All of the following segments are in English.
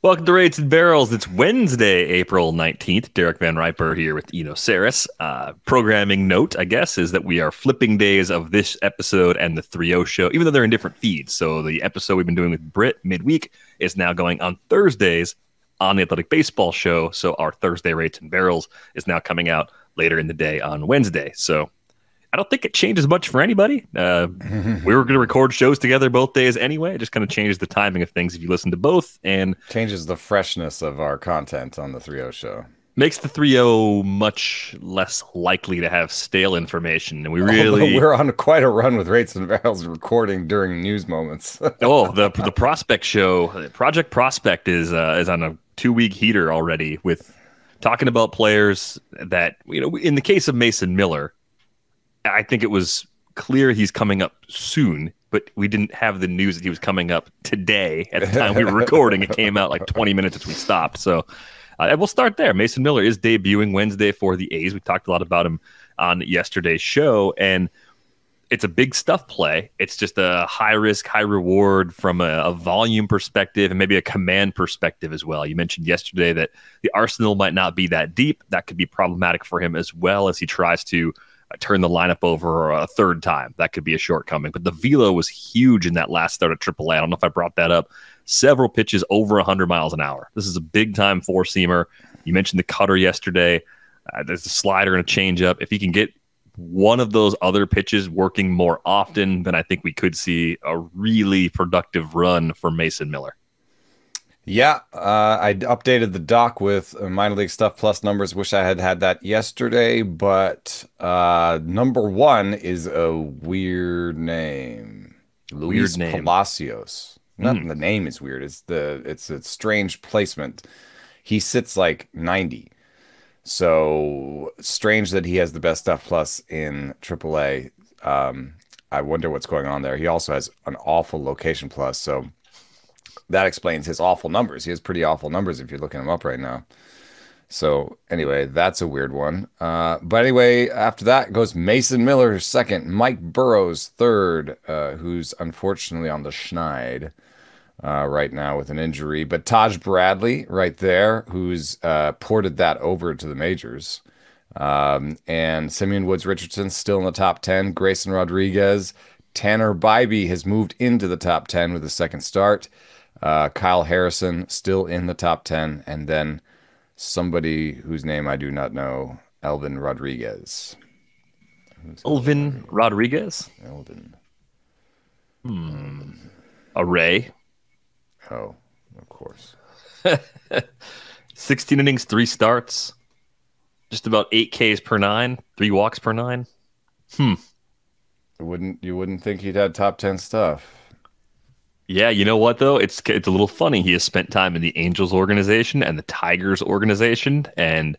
Welcome to Rates and Barrels. It's Wednesday, April 19th. Derek Van Riper here with Eno Sarris. Programming note, I guess, is that we are flipping days of this episode and the 3-0 show, even though they're in different feeds. So the episode we've been doing with Britt midweek is now going on Thursdays on the Athletic Baseball Show. So our Thursday Rates and Barrels is now coming out later in the day on Wednesday. So I don't think it changes much for anybody. We were going to record shows together both days anyway. It just kind of changes the timing of things if you listen to both, and changes the freshness of our content on the 3-0 show. Makes the 3-0 much less likely to have stale information. And we really... We're on quite a run with Rates and Barrels recording during news moments. Oh, the Prospect show, Project Prospect is on a 2-week heater already with talking about players that, you know, in the case of Mason Miller, I think it was clear he's coming up soon, but we didn't have the news that he was coming up today at the time we were recording. It came out like 20 minutes as we stopped. So we'll start there. Mason Miller is debuting Wednesday for the A's. We talked a lot about him on yesterday's show, and it's a big stuff play. It's just a high risk, high reward from a volume perspective and maybe a command perspective as well. You mentioned yesterday that the arsenal might not be that deep. That could be problematic for him as well as he tries to turn the lineup over a third time. That could be a shortcoming. But the velo was huge in that last start at AAA. I don't know if I brought that up. Several pitches over 100 miles an hour. This is a big-time four-seamer. You mentioned the cutter yesterday. There's a slider and a changeup. If he can get one of those other pitches working more often, then I think we could see a really productive run for Mason Miller. Yeah, I updated the doc with minor league stuff plus numbers. Wish I had had that yesterday, but #1 is a weird name. Luis Palacios. Not the name is weird. It's a strange placement. He sits like 90. So strange that he has the best stuff plus in AAA. I wonder what's going on there. He also has an awful location plus, so that explains his awful numbers. He has pretty awful numbers if you're looking him up right now. So anyway, that's a weird one. But anyway, after that goes Mason Miller second, Mike Burrows third, who's unfortunately on the schneid right now with an injury. But Taj Bradley right there, who's ported that over to the majors. And Simeon Woods Richardson still in the top 10. Grayson Rodriguez. Tanner Bybee has moved into the top 10 with the second start. Kyle Harrison still in the top 10, and then somebody whose name I do not know, Elvin Rodriguez. Elvin Rodriguez? Elvin. A Ray? Oh, of course. 16 innings, 3 starts, just about 8 Ks per 9, 3 walks per 9. You wouldn't think he'd had top 10 stuff. Yeah, you know what, though? It's a little funny. He has spent time in the Angels organization and the Tigers organization. And,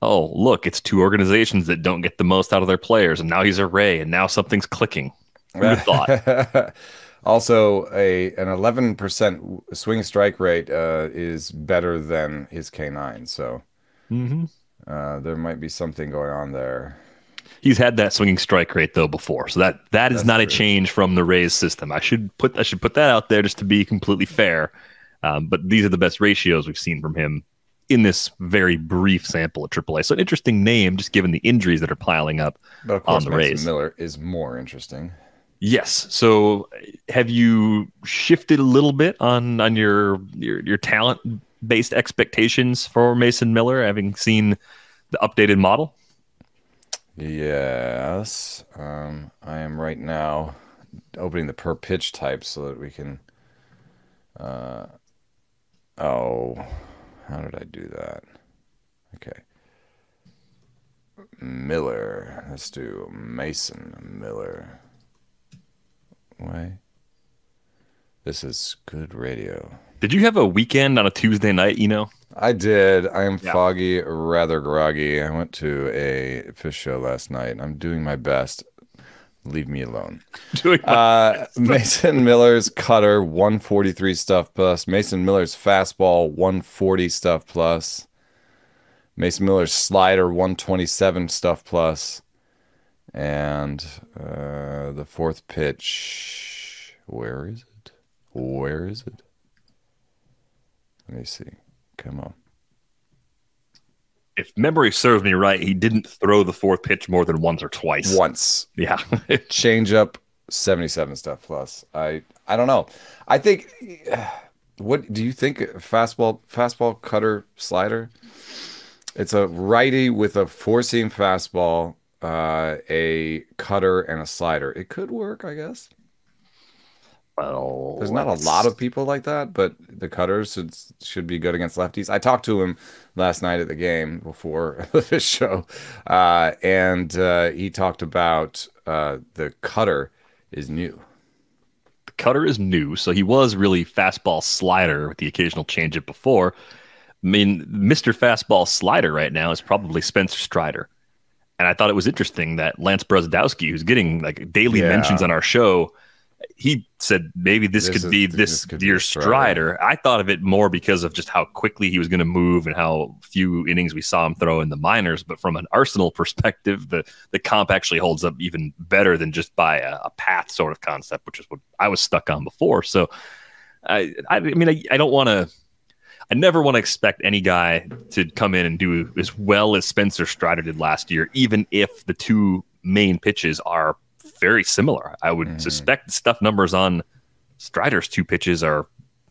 oh, look, it's two organizations that don't get the most out of their players. And now he's a Ray, and now something's clicking. Who would have thought? Also, an 11% swing strike rate is better than his K9. So there might be something going on there. He's had that swinging strike rate though before, so that's not true. A change from the Rays system. I should put that out there just to be completely fair. But these are the best ratios we've seen from him in this very brief sample at AAA. So an interesting name, just given the injuries that are piling up but of course, on the Rays. Mason Miller is more interesting. Yes. So have you shifted a little bit on your talent based expectations for Mason Miller, having seen the updated model? Yes, I am right now opening the per pitch type so that we can. Oh, how did I do that? Okay, Miller. Let's do Mason Miller. Why? This is good radio. Did you have a weekend on a Tuesday night, you know? I did. I am foggy, rather groggy. I went to a fish show last night. I'm doing my best. Leave me alone. Mason Miller's cutter, 143 stuff plus. Mason Miller's fastball, 140 stuff plus. Mason Miller's slider, 127 stuff plus. And the fourth pitch, where is it? Let me see. Come on. If memory serves me right, he didn't throw the fourth pitch more than once or twice. Once. Yeah. Change up 77 stuff plus. I don't know. I think what do you think? Fastball, cutter, slider? It's a righty with a four-seam fastball, a cutter, and a slider. It could work, I guess. Well, there's not a lot of people like that, but the cutters should be good against lefties. I talked to him last night at the game before this show, and he talked about the cutter is new. The cutter is new, so he was really fastball slider with the occasional changeup before. I mean, Mr. Fastball Slider right now is probably Spencer Strider. And I thought it was interesting that Lance Brozdowski, who's getting like daily mentions on our show, he said maybe this could be Strider. I thought of it more because of just how quickly he was going to move and how few innings we saw him throw in the minors. But from an Arsenal perspective, the comp actually holds up even better than just by a path sort of concept, which is what I was stuck on before. So, I mean, I don't want to. I never want to expect any guy to come in and do as well as Spencer Strider did last year, even if the two main pitches are very similar. I would suspect the stuff numbers on Strider's two pitches are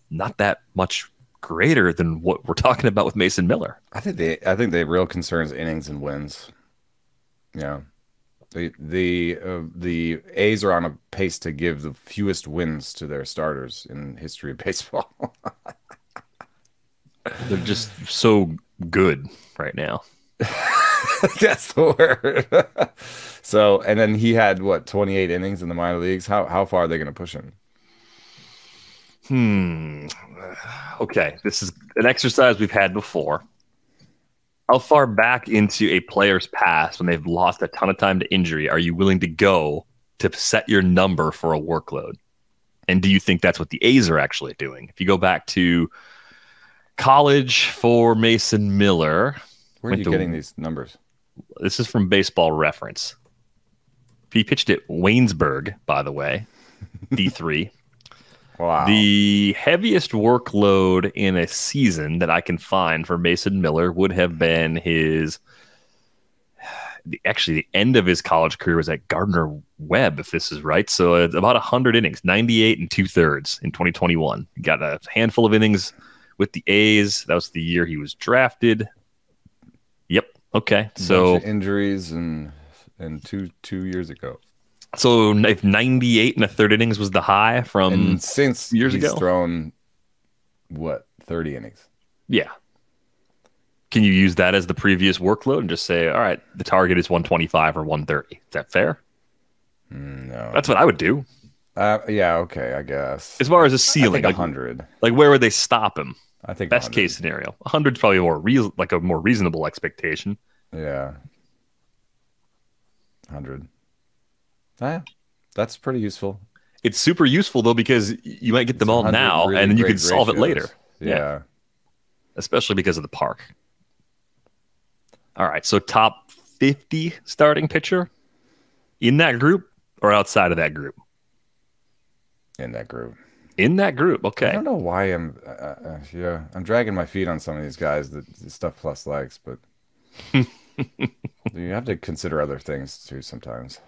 not that much greater than what we're talking about with Mason Miller. I think the real concern is innings and wins. Yeah, the A's are on a pace to give the fewest wins to their starters in history of baseball. They're just so good right now. That's the word. So, and then he had what, 28 innings in the minor leagues. How far are they going to push him? Okay, this is an exercise we've had before. How far back into a player's past when they've lost a ton of time to injury are you willing to go to set your number for a workload? And do you think that's what the A's are actually doing? If you go back to college for Mason Miller. Where are you getting these numbers? This is from Baseball Reference. He pitched at Waynesburg, by the way, D3. Wow. The heaviest workload in a season that I can find for Mason Miller would have been his... Actually, the end of his college career was at Gardner-Webb, if this is right. So about 100 innings, 98 2/3 in 2021. He got a handful of innings with the A's. That was the year he was drafted. Yep. Okay. So injuries and two years ago. So if 98 1/3 innings was the high from and since years he's ago, thrown what, 30 innings? Yeah. Can you use that as the previous workload and just say, all right, the target is 125 or 130? Is that fair? No. That's what I would do. Yeah. Okay. I guess as far as a ceiling, like 100, like where would they stop him? I think best 100. Case scenario, 100 is probably more real, like a more reasonable expectation. Yeah, 100. Yeah, that's pretty useful. It's super useful though because you might get them all now, really, and then you can solve it later. Yeah, especially because of the park. All right, so top 50 starting pitcher in that group or outside of that group? In that group. In that group, okay. I don't know why I'm, yeah, I'm dragging my feet on some of these guys that Stuff Plus likes, but you have to consider other things too sometimes.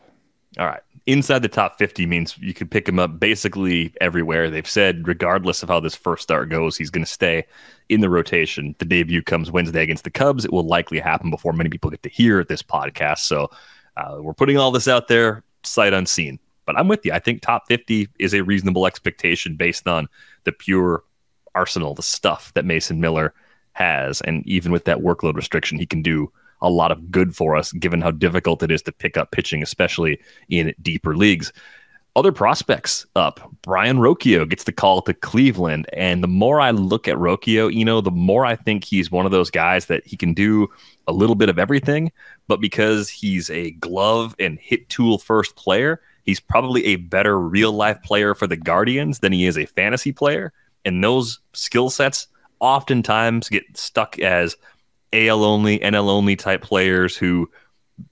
All right, inside the top 50 means you could pick him up basically everywhere. They've said regardless of how this first start goes, he's going to stay in the rotation. The debut comes Wednesday against the Cubs. It will likely happen before many people get to hear this podcast. So we're putting all this out there, sight unseen. But I'm with you. I think top 50 is a reasonable expectation based on the pure arsenal, the stuff that Mason Miller has. And even with that workload restriction, he can do a lot of good for us, given how difficult it is to pick up pitching, especially in deeper leagues. Other prospects up. Brayan Rocchio gets the call to Cleveland. And the more I look at Rocchio, you know, the more I think he's one of those guys that he can do a little bit of everything. But because he's a glove and hit tool first player, he's probably a better real-life player for the Guardians than he is a fantasy player. And those skill sets oftentimes get stuck as AL-only, NL-only type players who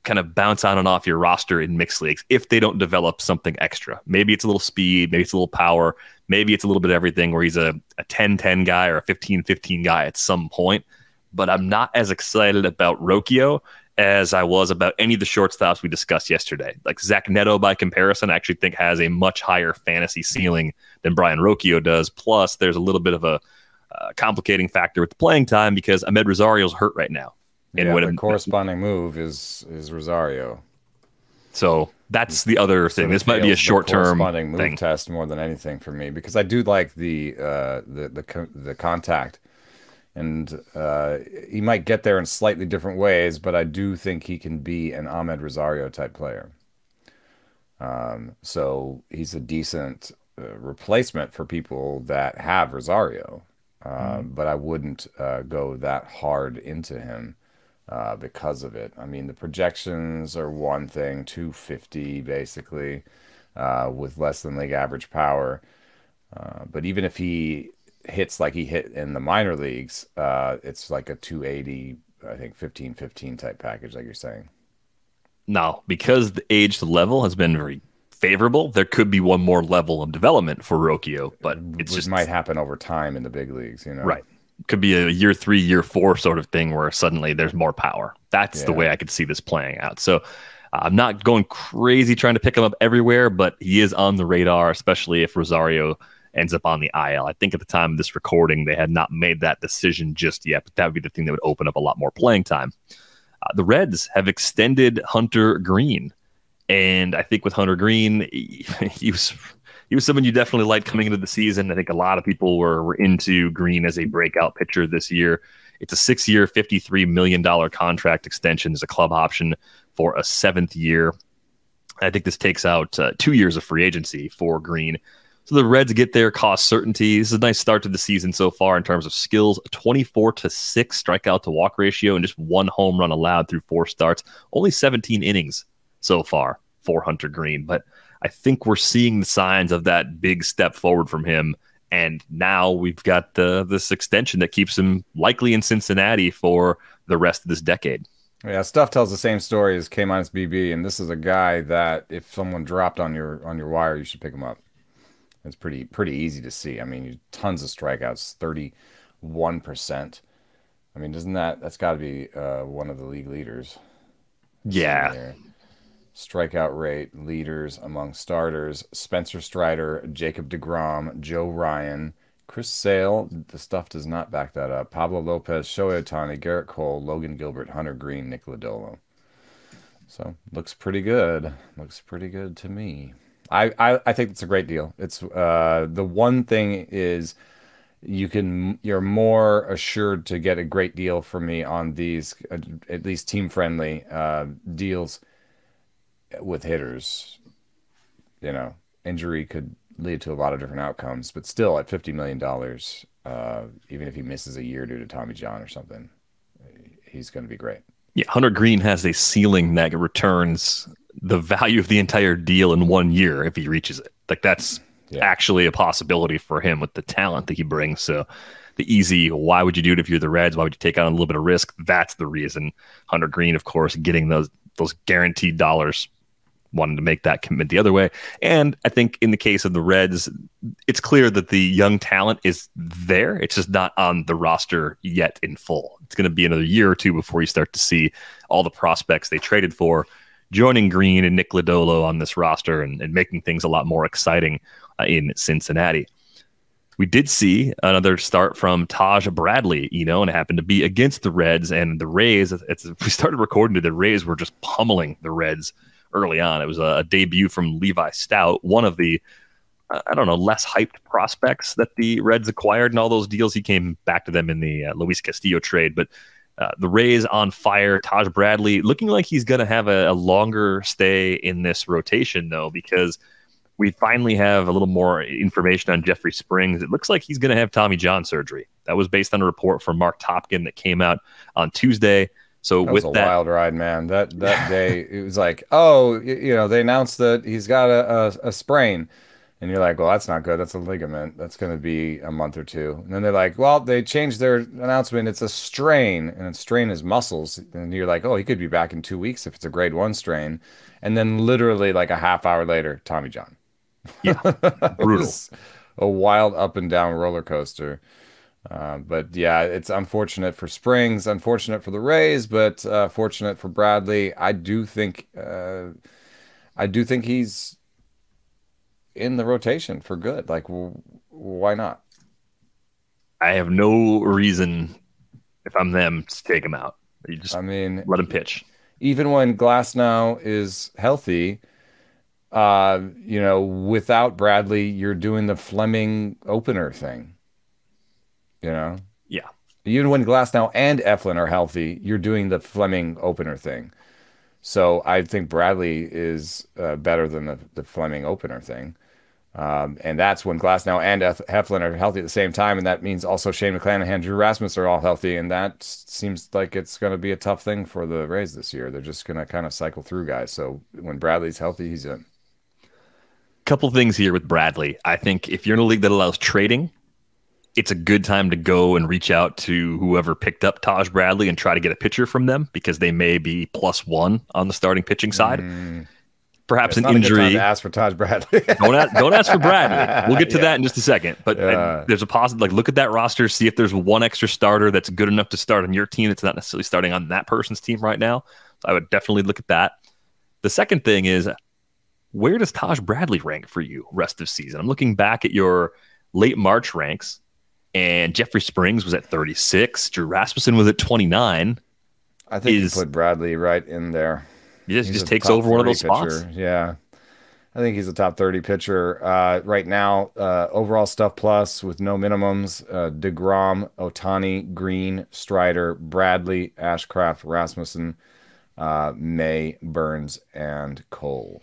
kind of bounce on and off your roster in mixed leagues if they don't develop something extra. Maybe it's a little speed, maybe it's a little power, maybe it's a little bit of everything where he's a 10-10 guy or a 15-15 guy at some point. But I'm not as excited about Rocchio as I was about any of the shortstops we discussed yesterday. Like Zach Neto, by comparison, I actually think has a much higher fantasy ceiling than Brayan Rocchio does. Plus, there's a little bit of a complicating factor with the playing time because Ahmed Rosario's hurt right now. And yeah, when the corresponding move is Rosario. So that's the other thing. This might be a short-term corresponding move test more than anything for me, because I do like the contact. And he might get there in slightly different ways, but I do think he can be an Ahmed Rosario type player. So he's a decent replacement for people that have Rosario. But I wouldn't go that hard into him because of it. I mean, the projections are one thing, 250 basically, with less than league average power. But even if he hits like he hit in the minor leagues, it's like a 280, I think 15-15 type package, like you're saying. Now, because the age to level has been very favorable, there could be one more level of development for Rocchio, but it just might happen over time in the big leagues, you know. Right, could be a year 3, year 4 sort of thing where suddenly there's more power. That's the way I could see this playing out. So I'm not going crazy trying to pick him up everywhere, but he is on the radar, especially if Rosario ends up on the IL. I think at the time of this recording, they had not made that decision just yet, but that would be the thing that would open up a lot more playing time. The Reds have extended Hunter Greene, and I think with Hunter Greene, he was someone you definitely liked coming into the season. I think a lot of people were into Greene as a breakout pitcher this year. It's a 6-year, $53 million contract extension. There's a club option for a 7th year. I think this takes out 2 years of free agency for Greene. So the Reds get their cost certainty. This is a nice start to the season so far in terms of skills. 24-6 strikeout to walk ratio and just 1 home run allowed through 4 starts. Only 17 innings so far for Hunter Greene. But I think we're seeing the signs of that big step forward from him. And now we've got this extension that keeps him likely in Cincinnati for the rest of this decade. Yeah, Stuff tells the same story as K-BB. And this is a guy that if someone dropped on your wire, you should pick him up. It's pretty easy to see. I mean, tons of strikeouts, 31%. I mean, doesn't that's got to be one of the league leaders? Yeah. Strikeout rate leaders among starters: Spencer Strider, Jacob DeGrom, Joe Ryan, Chris Sale. The stuff does not back that up. Pablo Lopez, Shohei Ohtani, Garrett Cole, Logan Gilbert, Hunter Greene, Nick Lodolo. So looks pretty good. Looks pretty good to me. I think it's a great deal. It's the one thing is you're more assured to get a great deal from me on these at least team friendly deals with hitters. You know, injury could lead to a lot of different outcomes, but still at $50 million, even if he misses a year due to Tommy John or something, he's going to be great. Yeah, Hunter Greene has a ceiling that returns the value of the entire deal in 1 year if he reaches it. Like that's actually a possibility for him with the talent that he brings. So the easy, why would you do it if you're the Reds? Why would you take on a little bit of risk? That's the reason. Hunter Greene, of course, getting those guaranteed dollars, wanted to make that commitment the other way. And I think in the case of the Reds, it's clear that the young talent is there. It's just not on the roster yet in full. It's going to be another year or two before you start to see all the prospects they traded for joining Greene and Nick Lodolo on this roster and making things a lot more exciting in Cincinnati. We did see another start from Taj Bradley, and it happened to be against the Reds and the Rays. We started recording, the Rays were just pummeling the Reds early on. It was a debut from Levi Stout, one of the, I don't know, less hyped prospects that the Reds acquired in all those deals. He came back to them in the Luis Castillo trade, but the Rays on fire. Taj Bradley looking like he's going to have a longer stay in this rotation, though, because we finally have a little more information on Jeffrey Springs. It looks like he's going to have Tommy John surgery. That was based on a report from Mark Topkin that came out on Tuesday. So that was a wild ride, man. That day, it was like, oh, they announced that he's got a sprain. And you're like, well, that's not good. That's a ligament. That's going to be a month or two. And then they're like, well, they changed their announcement. It's a strain, and it's strain his muscles. And you're like, oh, he could be back in 2 weeks if it's a grade 1 strain. And then literally like a half hour later, Tommy John. Yeah, brutal. A wild up and down roller coaster. But yeah, it's unfortunate for Springs, unfortunate for the Rays, but fortunate for Bradley. I do think he's in the rotation for good. Like, why not? I have no reason, if I'm them, to take him out. You just, I mean, let him pitch. Even when Glasnow is healthy, you know, without Bradley, you're doing the Fleming opener thing. You know? Yeah. Even when Glasnow and Eflin are healthy, you're doing the Fleming opener thing. So I think Bradley is better than the Fleming opener thing. And that's when Glasnow and Heflin are healthy at the same time. And that means also Shane McClanahan, Drew Rasmussen are all healthy. And that seems like it's going to be a tough thing for the Rays this year. They're just going to kind of cycle through guys. So when Bradley's healthy, he's in. Couple things here with Bradley. I think if you're in a league that allows trading, it's a good time to go and reach out to whoever picked up Taj Bradley and try to get a pitcher from them, because they may be +1 on the starting pitching side. Perhaps an injury. To ask for Taj Bradley. don't ask for Bradley. We'll get to that in just a second. But there's a possible, like, look at that roster, see if there's one extra starter that's good enough to start on your team that's not necessarily starting on that person's team right now. So I would definitely look at that. The second thing is, where does Taj Bradley rank for you rest of season? I'm looking back at your late March ranks, and Jeffrey Springs was at 36. Drew Rasmussen was at 29. I think you put Bradley right in there. He just takes over one of those spots. Yeah. I think he's a top 30 pitcher right now. Overall stuff plus with no minimums. DeGrom, Otani, Green, Strider, Bradley, Ashcraft, Rasmussen, May, Burns, and Cole.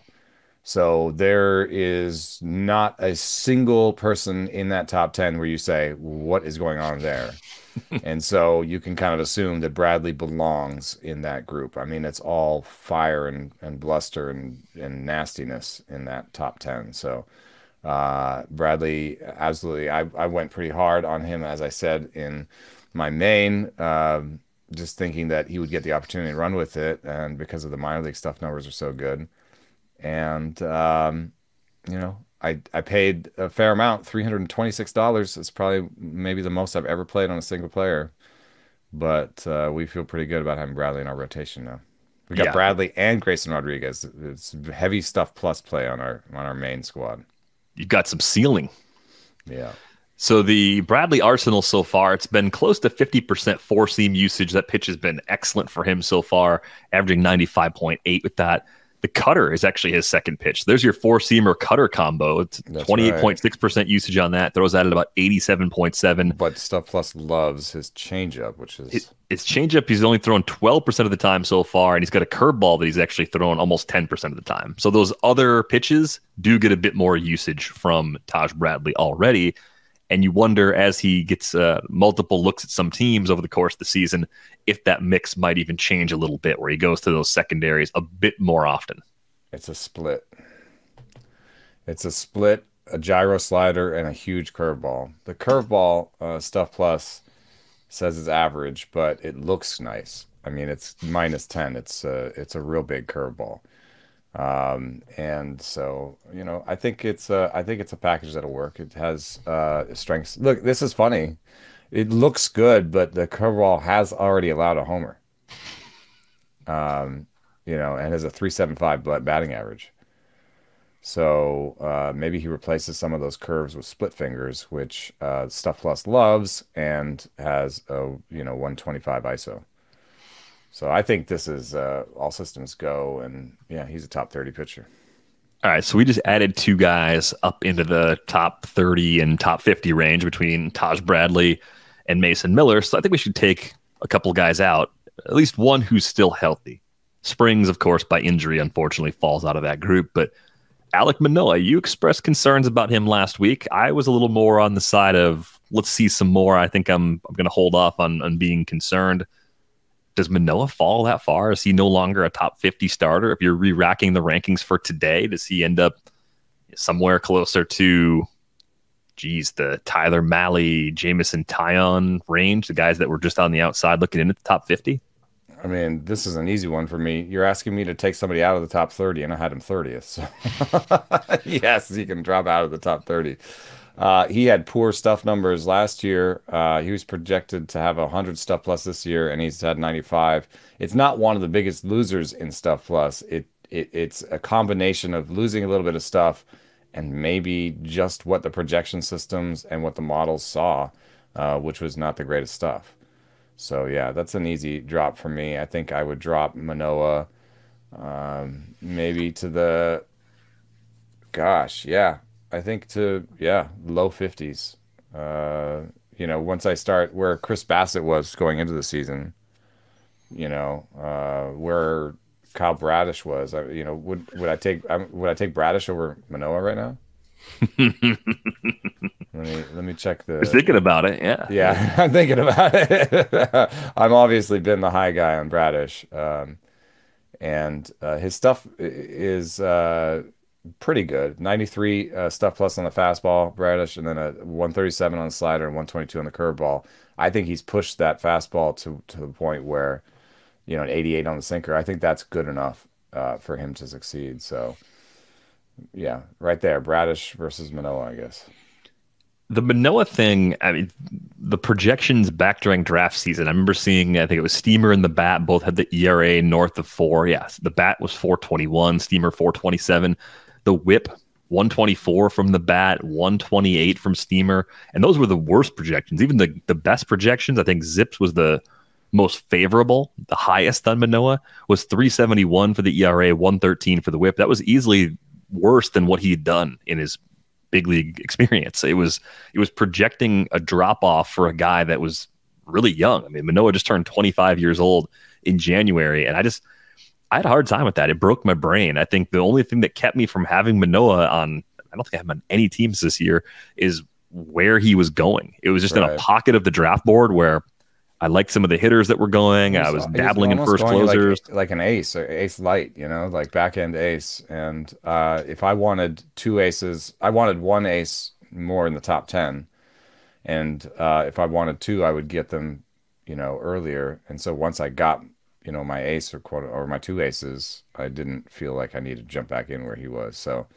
So there is not a single person in that top 10 where you say, what is going on there? And so you can kind of assume that Bradley belongs in that group. I mean, it's all fire and bluster and nastiness in that top 10. So Bradley, absolutely. I went pretty hard on him, as I said, in my main, just thinking that he would get the opportunity to run with it. And because of the minor league stuff, numbers are so good. And, you know, I paid a fair amount, $326. It's probably maybe the most I've ever played on a single player. But we feel pretty good about having Bradley in our rotation now. We got Bradley and Grayson Rodriguez. It's heavy stuff plus play on our main squad. You got some ceiling. Yeah. So the Bradley arsenal so far, it's been close to 50% four-seam usage. That pitch has been excellent for him so far, averaging 95.8 with that. The cutter is actually his second pitch. There's your four-seamer cutter combo. It's 28.6% usage on that. Throws that at about 87.7. But Stuff Plus loves his changeup, which is... His changeup, he's only thrown 12% of the time so far, and he's got a curveball that he's actually thrown almost 10% of the time. So those other pitches do get a bit more usage from Taj Bradley already. And you wonder, as he gets multiple looks at some teams over the course of the season, if that mix might even change a little bit, where he goes to those secondaries a bit more often. It's a split. It's a split, a gyro slider, and a huge curveball. The curveball, Stuff Plus, says it's average, but it looks nice. I mean, it's -10. It's a real big curveball. And so, you know, I think it's a package that'll work. It has strengths. Look, this is funny. It looks good, but the curveball has already allowed a homer. You know, and has a 3.75 batting average. So maybe he replaces some of those curves with split fingers, which Stuff Plus loves, and has a 125 ISO. So I think this is all systems go, and yeah, he's a top 30 pitcher. All right, so we just added two guys up into the top 30 and top 50 range between Taj Bradley and Mason Miller. So I think we should take a couple guys out, at least one who's still healthy. Springs, of course, by injury, unfortunately, falls out of that group. But Alek Manoah, you expressed concerns about him last week. I was a little more on the side of, let's see some more. I think I'm going to hold off on being concerned. Does Manoah fall that far? Is he no longer a top 50 starter? If you're re-racking the rankings for today, does he end up somewhere closer to, geez, the Tyler Malley, Jamison Tyon range, the guys that were just on the outside looking in at the top 50? I mean, this is an easy one for me. You're asking me to take somebody out of the top 30, and I had him 30th. So yes, he can drop out of the top 30. He had poor stuff numbers last year. He was projected to have 100 stuff plus this year, and he's had 95. It's not one of the biggest losers in stuff plus. It's a combination of losing a little bit of stuff and maybe just what the projection systems and what the models saw, which was not the greatest stuff. So, yeah, that's an easy drop for me. I think I would drop Manoah maybe to the, gosh, yeah, I think to, yeah, low 50s. You know, once I start where Chris Bassett was going into the season, you know, where Kyle Bradish was, you know, would I take Bradish over Manoah right now? Let me check the. I was thinking about it. Yeah. Yeah, I'm thinking about it. I've obviously been the high guy on Bradish, and his stuff is pretty good. 93 stuff plus on the fastball, Bradish, and then a 137 on the slider and 122 on the curveball. I think he's pushed that fastball to the point where, you know, an 88 on the sinker. I think that's good enough for him to succeed. So, yeah, right there, Bradish versus Manoah, I guess. The Manoah thing, I mean, the projections back during draft season, I remember seeing, I think it was Steamer and the Bat, both had the ERA north of 4. Yes, the Bat was 4.21, Steamer 4.27. The whip, 124 from the Bat, 128 from Steamer. And those were the worst projections. Even the best projections, I think Zips was the most favorable. The highest on Manoah was 3.71 for the ERA, 113 for the whip. That was easily worse than what he had done in his big league experience. It was projecting a drop-off for a guy that was really young. I mean, Manoah just turned 25 years old in January, and I had a hard time with that. It broke my brain. I think the only thing that kept me from having Manoah on, I don't think I have him on any teams this year, is where he was going. It was just right in a pocket of the draft board where I liked some of the hitters that were going. I was dabbling in first closers. Like an ace, or ace light, you know, like back-end ace. And if I wanted two aces, I wanted one ace more in the top 10. And if I wanted two, I would get them, you know, earlier. And so once I got, you know, my ace or my two aces, I didn't feel like I needed to jump back in where he was. So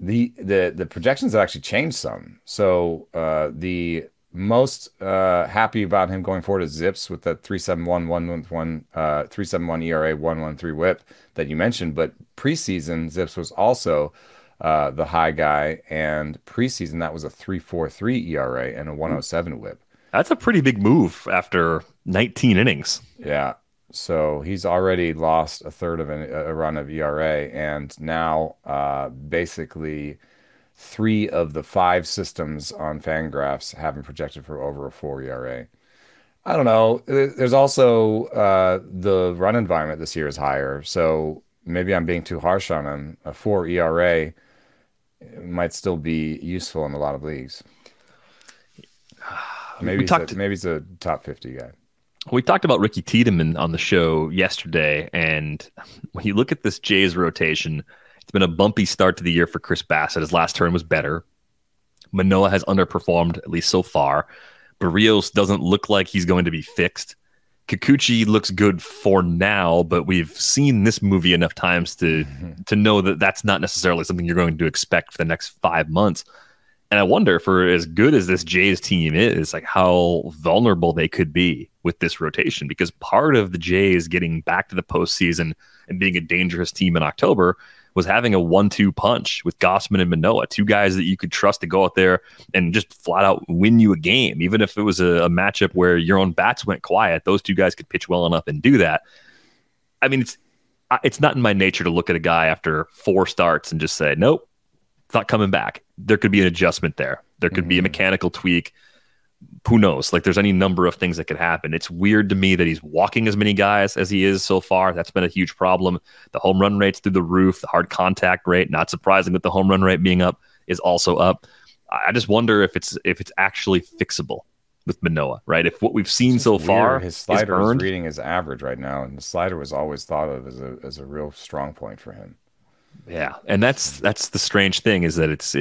the projections have actually changed some. So the most happy about him going forward is Zips with that 3.71 ERA, 1.13 WHIP that you mentioned. But preseason, Zips was also the high guy, and preseason that was a 3.43 ERA and a 1.07 WHIP. That's a pretty big move after 19 innings. Yeah, so he's already lost a third of a run of ERA, and now basically 3 of the 5 systems on Fangraphs have been projected for over a 4 ERA. I don't know. There's also the run environment this year is higher, so maybe I'm being too harsh on him. A 4 ERA might still be useful in a lot of leagues. Maybe he's a top 50 guy. We talked about Ricky Tiedemann on the show yesterday, and when you look at this Jays rotation, it's been a bumpy start to the year for Chris Bassett. His last turn was better. Manoah has underperformed, at least so far. Barrios doesn't look like he's going to be fixed. Kikuchi looks good for now, but we've seen this movie enough times to know that that's not necessarily something you're going to expect for the next 5 months. And I wonder, for as good as this Jays team is, like how vulnerable they could be with this rotation, because part of the Jays getting back to the postseason and being a dangerous team in October was having a 1-2 punch with Gausman and Manoah, two guys that you could trust to go out there and just flat out win you a game. Even if it was a matchup where your own bats went quiet, those two guys could pitch well enough and do that. I mean, it's not in my nature to look at a guy after 4 starts and just say, nope, it's not coming back. There could be an adjustment there. There could be a mechanical tweak. Who knows? Like, there's any number of things that could happen. It's weird to me that he's walking as many guys as he is so far. That's been a huge problem. The home run rate's through the roof. The hard contact rate, not surprising that the home run rate being up, is also up. I just wonder if it's actually fixable with Manoah, right? If what we've seen so far, his slider is reading his average right now, and the slider was always thought of as a real strong point for him. Yeah, and that's the strange thing is that it's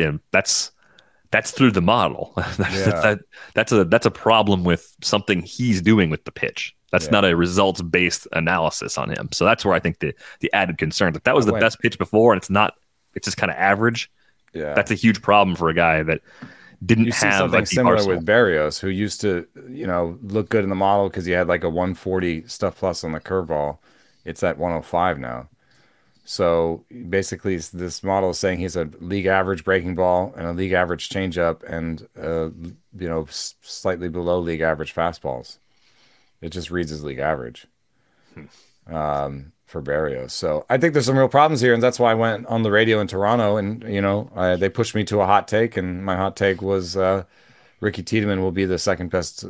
that's through the model. that's a problem with something he's doing with the pitch. That's not a results-based analysis on him. So that's where I think the added concern. If that was the best pitch before and it's not, it's just kind of average, that's a huge problem for a guy that didn't have something similar arsenal. With Barrios, who used to, you know, look good in the model because he had like a 140 stuff plus on the curveball. It's at 105 now. So basically, this model is saying he's a league average breaking ball and a league average changeup and, you know, slightly below league average fastballs. It just reads as league average for Barrios. So I think there's some real problems here, and that's why I went on the radio in Toronto, and, you know, they pushed me to a hot take, and my hot take was Ricky Tiedemann will be the second best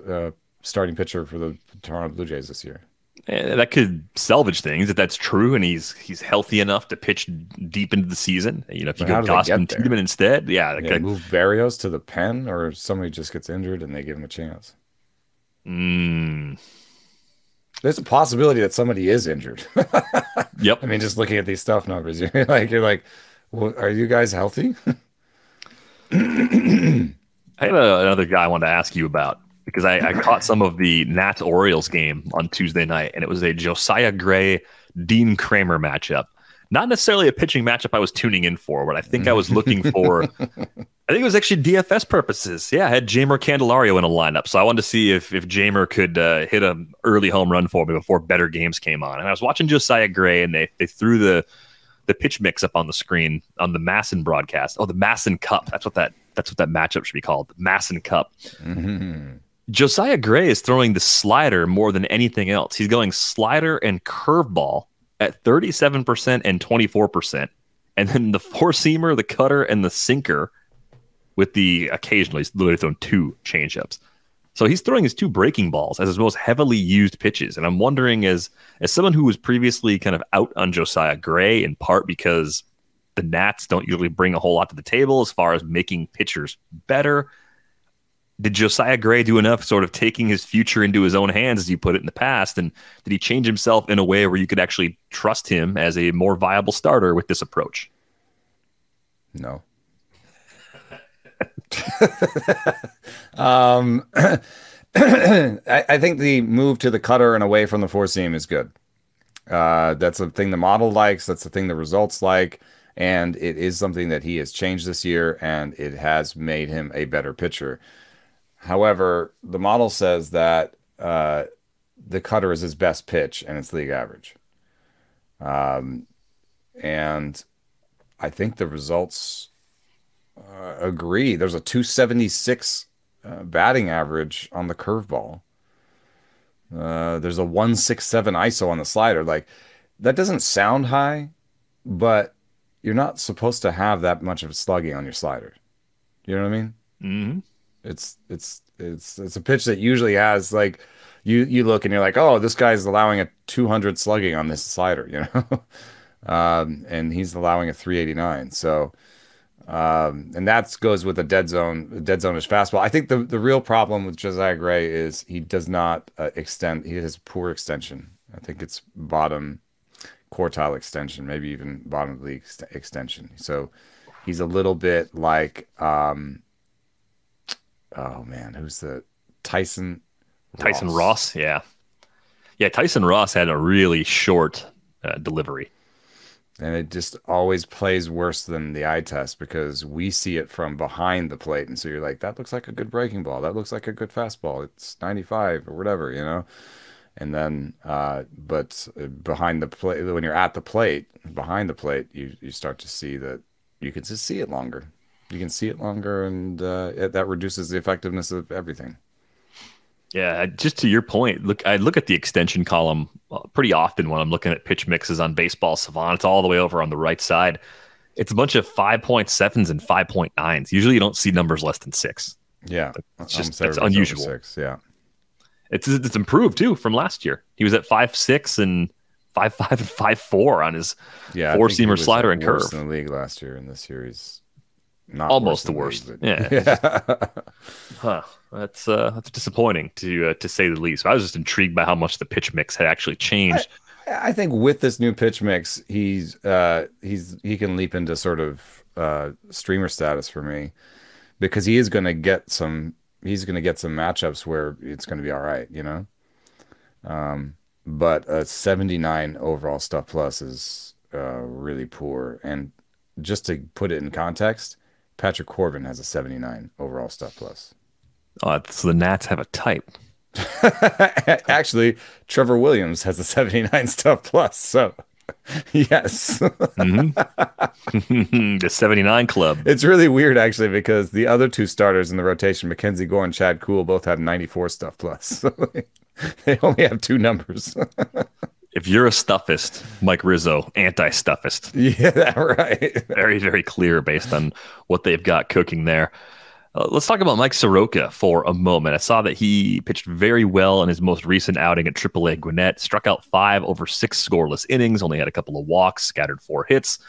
starting pitcher for the Toronto Blue Jays this year. And that could salvage things if that's true, and he's healthy enough to pitch deep into the season. You know, if you go Gossman Tiedemann instead, like, move Barrios to the pen, or somebody just gets injured and they give him a chance. There's a possibility that somebody is injured. Yep. I mean, just looking at these stuff numbers, you're like, well, are you guys healthy? I have another guy I wanted to ask you about, because I caught some of the Nats Orioles game on Tuesday night, and it was a Josiah Gray, Dean Kramer matchup. Not necessarily a pitching matchup I was tuning in for, but I think I was looking for, I think it was actually DFS purposes. Yeah, I had Jamer Candelario in a lineup, so I wanted to see if Jamer could hit an early home run for me before better games came on. And I was watching Josiah Gray, and they threw the pitch mix up on the screen on the Masson broadcast. Oh, the Masson Cup. That's what that matchup should be called, the Masson Cup. Mm-hmm. Josiah Gray is throwing the slider more than anything else. He's going slider and curveball at 37% and 24%. And then the four-seamer, the cutter, and the sinker with the occasionally he's literally thrown two changeups. So he's throwing his two breaking balls as his most heavily used pitches. And I'm wondering, as someone who was previously kind of out on Josiah Gray, in part because the Nats don't usually bring a whole lot to the table as far as making pitchers better, did Josiah Gray do enough, sort of taking his future into his own hands, as you put it, in the past? And did he change himself in a way where you could actually trust him as a more viable starter with this approach? No. I think the move to the cutter and away from the four seam is good. That's a thing the model likes. That's the thing the results like. And it is something that he has changed this year, and it has made him a better pitcher. However, the model says that the cutter is his best pitch and it's league average. And I think the results agree. There's a 276 batting average on the curveball. There's a 167 ISO on the slider. Like, that doesn't sound high, but you're not supposed to have that much of a slugging on your slider. You know what I mean? Mm-hmm. It's a pitch that usually has, like, you look and you're like, oh, this guy's allowing a 200 slugging on this slider, you know, and he's allowing a 389. So, and that goes with a dead zone-ish fastball. I think the real problem with Josiah Gray is he does not extend. He has poor extension. I think it's bottom quartile extension, maybe even bottom of the league extension. So he's a little bit like, oh man, who's the Tyson Ross? Yeah, Tyson Ross had a really short delivery, and it just always plays worse than the eye test, because we see it from behind the plate, and so you're like, that looks like a good breaking ball, that looks like a good fastball, it's 95 or whatever, you know. And then but behind the plate, when you're at the plate, behind the plate, you start to see that you can just see it longer. You can see it longer, and that reduces the effectiveness of everything. Yeah, just to your point, I look at the extension column pretty often when I'm looking at pitch mixes on Baseball Savant. It's all the way over on the right side. It's a bunch of 5.7s and 5.9s. Usually you don't see numbers less than 6. Yeah, that's unusual. 6, yeah. It's improved, too, from last year. He was at 5.6 and 5.5 and 5.4 on his four-seamer slider and curve. In the league last year, and this year he's not almost the worst. That's disappointing to say the least. I was just intrigued by how much the pitch mix had actually changed. I think with this new pitch mix, he can leap into sort of streamer status for me, because he is going to get some. He's going to get some matchups where it's going to be all right, you know. But a 79 overall stuff plus is really poor. And just to put it in context, Patrick Corbin has a 79 overall stuff plus. Oh, so the Nats have a type. Actually, Trevor Williams has a 79 stuff plus. So, yes, the 79 club. It's really weird, actually, because the other two starters in the rotation, Mackenzie Gore and Chad Kuhl, both have 94 stuff plus. So they only have two numbers. If you're a stuffist, Mike Rizzo, anti-stuffist. Yeah, right. Very, very clear based on what they've got cooking there. Let's talk about Mike Soroka for a moment. I saw that he pitched very well in his most recent outing at AAA Gwinnett, struck out 5 over 6 scoreless innings, only had a couple of walks, scattered 4 hits.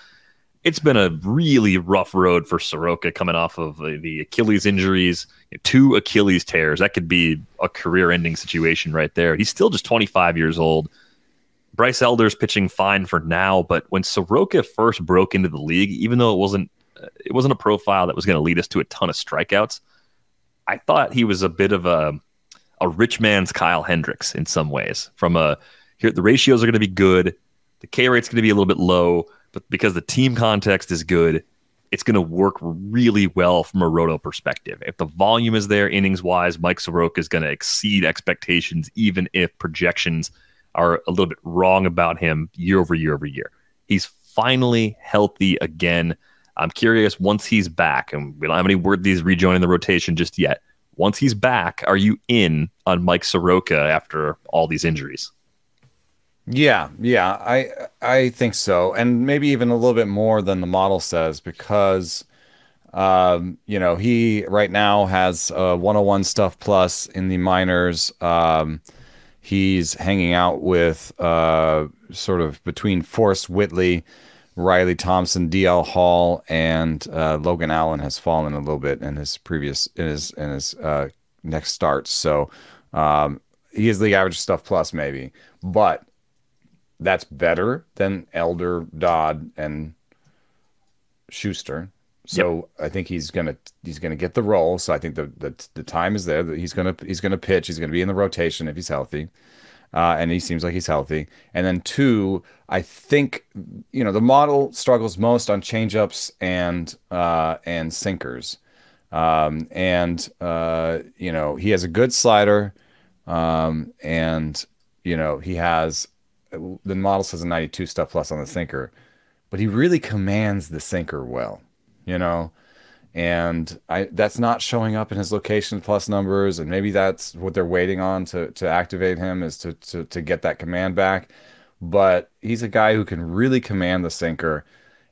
It's been a really rough road for Soroka coming off of the Achilles injuries, 2 Achilles tears. That could be a career-ending situation right there. He's still just 25 years old. Bryce Elder's pitching fine for now, but when Soroka first broke into the league, even though it wasn't a profile that was going to lead us to a ton of strikeouts, I thought he was a bit of a rich man's Kyle Hendricks in some ways. From here, the ratios are going to be good, the K rate's going to be a little bit low, but because the team context is good, it's going to work really well from a roto perspective. If the volume is there, innings wise, Mike Soroka is going to exceed expectations, even if projections are a little bit wrong about him year over year over year. He's finally healthy again. I'm curious, once he's back, and we don't have any word that he's rejoining the rotation just yet. Once he's back, are you in on Mike Soroka after all these injuries? Yeah, I think so, and maybe even a little bit more than the model says, because you know, he right now has a 101 stuff plus in the minors. He's hanging out with sort of between Forrest Whitley, Riley Thompson, DL Hall, and Logan Allen has fallen a little bit in his previous in his next starts. So he is league average stuff plus maybe, but that's better than Elder, Dodd, and Schuster. So yep. I think he's gonna get the role. So I think the time is there that he's gonna pitch. He's gonna be in the rotation if he's healthy. And he seems like he's healthy. And then 2, I think, you know, the model struggles most on changeups and sinkers. You know, he has a good slider. You know, he has, the model says a 92 stuff plus on the sinker, but he really commands the sinker well, you know. And that's not showing up in his location plus numbers, and maybe that's what they're waiting on to activate him, is to get that command back. But he's a guy who can really command the sinker,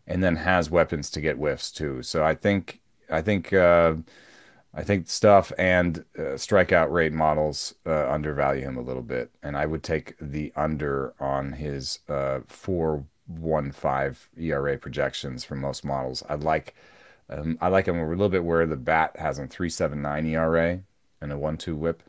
and then has weapons to get whiffs too. So I think stuff and strikeout rate models undervalue him a little bit, and I would take the under on his 4.15 ERA projections from most models. I like him a little bit where the bat has a 3.79 ERA and a 1.2 whip.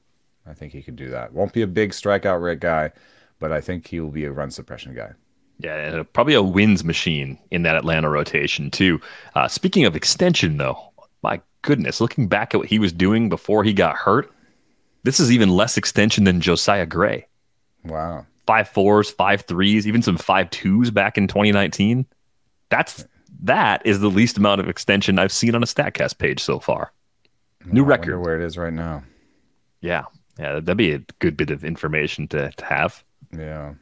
I think he could do that. Won't be a big strikeout rate guy, but I think he will be a run suppression guy. Yeah, probably a wins machine in that Atlanta rotation too. Speaking of extension, though, my goodness, looking back at what he was doing before he got hurt, this is even less extension than Josiah Gray. Wow. 5.4s, 5.3s, even some 5.2s back in 2019. That is the least amount of extension I've seen on a StatCast page so far. New record. I wonder where it is right now. Yeah, that'd be a good bit of information to have. Yeah.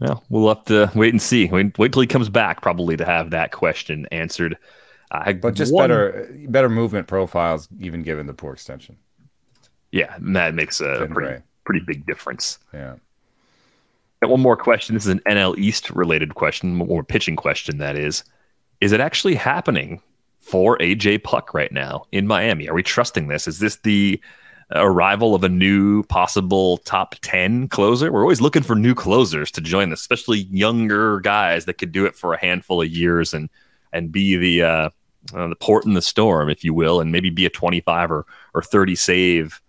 Well, we'll have to wait and see. Wait till he comes back, probably, to have that question answered. But just better movement profiles, even given the poor extension. Yeah, and that makes a pretty big difference. Yeah. One more question. This is an NL East related question, or pitching question, that is it actually happening for A.J. Puk right now in Miami? Are we trusting this? Is this the arrival of a new possible top 10 closer? We're always looking for new closers to join this, especially younger guys that could do it for a handful of years and be the port in the storm, if you will, and maybe be a 25 or 30 save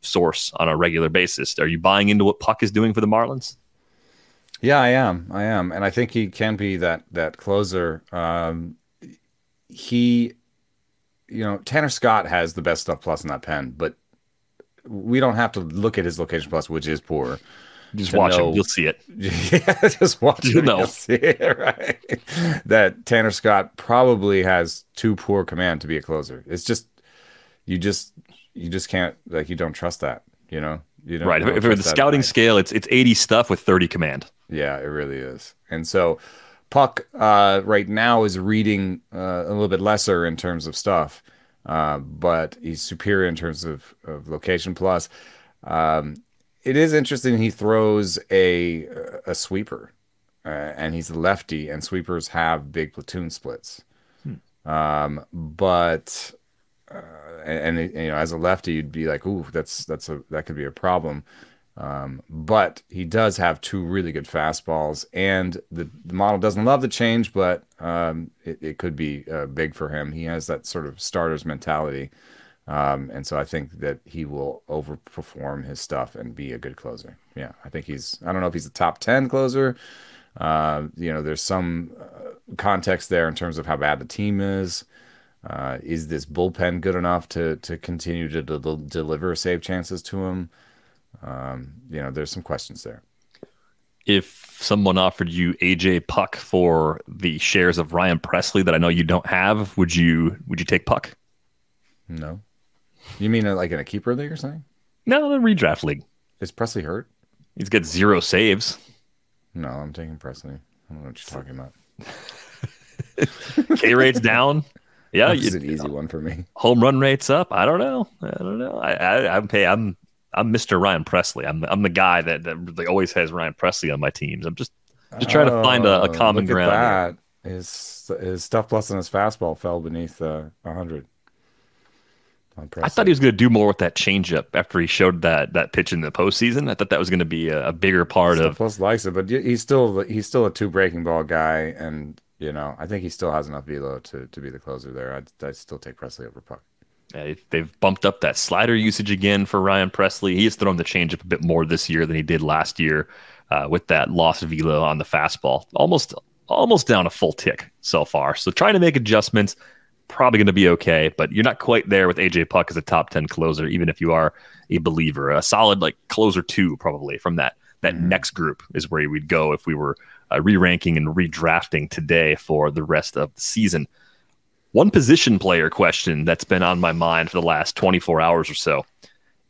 source on a regular basis. Are you buying into what Puk is doing for the Marlins? Yeah, I am. I am. And I think he can be that closer. Tanner Scott has the best stuff plus in that pen, but we don't have to look at his location plus, which is poor. Just watch him. You'll see it. Yeah, just watch him. You'll see it, right? That Tanner Scott probably has too poor command to be a closer. It's just, you just can't, like, you don't trust that, you know? Right. If it were the scouting scale, it's 80 stuff with 30 command. Yeah, it really is. And so Puk right now is reading a little bit lesser in terms of stuff, but he's superior in terms of location plus. It is interesting. He throws a sweeper, and he's a lefty, and sweepers have big platoon splits. And you know, as a lefty, you'd be like, "Ooh, that could be a problem." But he does have two really good fastballs, and the model doesn't love the change, but it could be big for him. He has that sort of starter's mentality, and so I think that he will overperform his stuff and be a good closer. Yeah, I think I don't know if he's a top 10 closer. There's some context there in terms of how bad the team is. Is this bullpen good enough to continue to deliver save chances to him? There's some questions there. If someone offered you A.J. Puk for the shares of Ryan Pressly that I know you don't have, would you take Puk? No. You mean like in a keeper league or something? No, in a redraft league. Is Pressly hurt? He's got 0 saves. No, I'm taking Pressly. I don't know what you're talking about. K-rate's down. Yeah, it's an easy one for me. Home run rate's up. I don't know. I'm Mr. Ryan Pressly. I'm the guy that always has Ryan Pressly on my teams. I'm just trying to find a common ground. His stuff plus and his fastball fell beneath 100. I thought he was going to do more with that changeup after he showed that pitch in the postseason. I thought that was going to be a bigger part of. Stuff plus likes it, but he's still a two breaking ball guy and. You know, I think he still has enough velo to be the closer there. I'd still take Pressly over Puk. Yeah, they've bumped up that slider usage again for Ryan Pressly. He has thrown the changeup a bit more this year than he did last year with that lost velo on the fastball. Almost down a full tick so far. So trying to make adjustments, probably going to be okay. But you're not quite there with A.J. Puk as a top 10 closer, even if you are a believer. A solid like closer 2 probably from that next group is where we'd go if we were re-ranking and redrafting today for the rest of the season. One position player question that's been on my mind for the last 24 hours or so.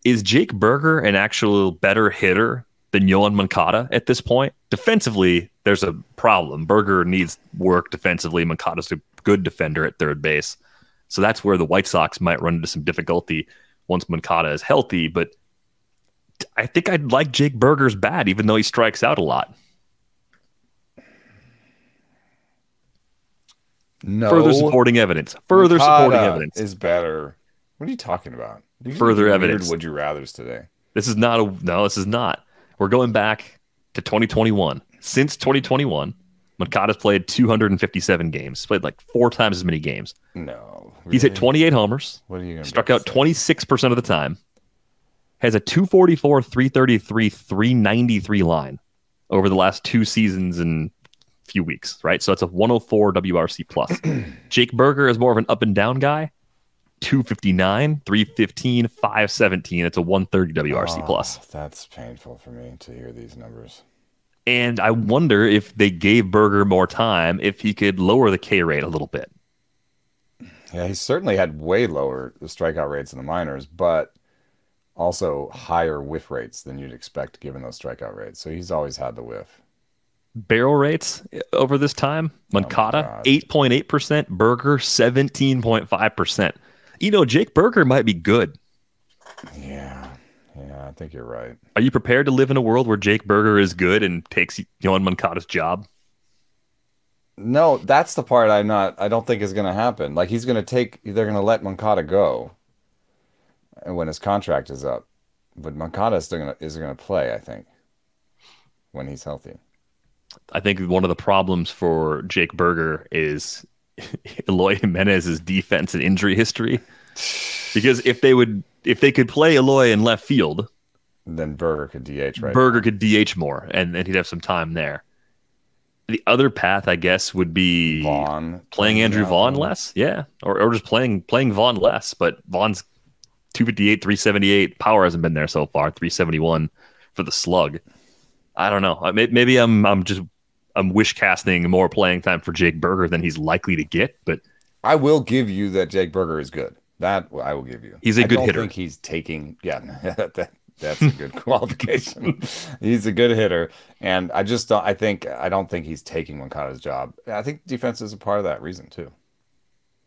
Is Jake Burger an actual better hitter than Yoan Moncada at this point? Defensively, there's a problem. Burger needs work defensively. Moncada's a good defender at third base. So that's where the White Sox might run into some difficulty once Moncada is healthy. But I think I'd like Jake Burger's bat, even though he strikes out a lot. No. Further supporting evidence is better. What are you talking about? You further evidence. Would you rather's today? This is not. We're going back to 2021. Since 2021, Moncada's played 257 games. He's played like 4 times as many games. No. Really? He's hit 28 homers. What are you going to struck out 26% of the time. Has a 244, 333, 393 line over the last 2 seasons and few weeks, right? So it's a 104 WRC plus. Jake Burger is more of an up and down guy. 259, 315, 517. It's a 130 WRC plus. That's painful for me to hear these numbers. And I wonder if they gave Burger more time, if he could lower the K rate a little bit. Yeah, he certainly had way lower strikeout rates in the minors, but also higher whiff rates than you'd expect given those strikeout rates. So he's always had the whiff. Barrel rates over this time, Moncada 8.8%, Burger 17.5%. You know, Jake Burger might be good. Yeah, I think you're right. Are you prepared to live in a world where Jake Burger is good and takes Yoan Moncada's job? No, that's the part I don't think is going to happen. Like they're going to let Moncada go, and when his contract is up, but Moncada is still going to play. I think when he's healthy. I think one of the problems for Jake Burger is Eloy Jimenez's defense and injury history. Because if they would if they could play Eloy in left field, then Burger could DH, right? Burger could DH more, and he'd have some time there. The other path, I guess, would be Vaughn, playing Andrew Vaughn less. Yeah, or just playing Vaughn less. But Vaughn's 258, 378. Power hasn't been there so far. 371 for the slug. I don't know. Maybe I'm wish casting more playing time for Jake Burger than he's likely to get. But I will give you that Jake Burger is good. That I will give you. He's a good hitter. I don't think he's taking. Yeah, that's a good qualification. He's a good hitter, and I just don't. I don't think he's taking Moncada's job. I think defense is a part of that reason too.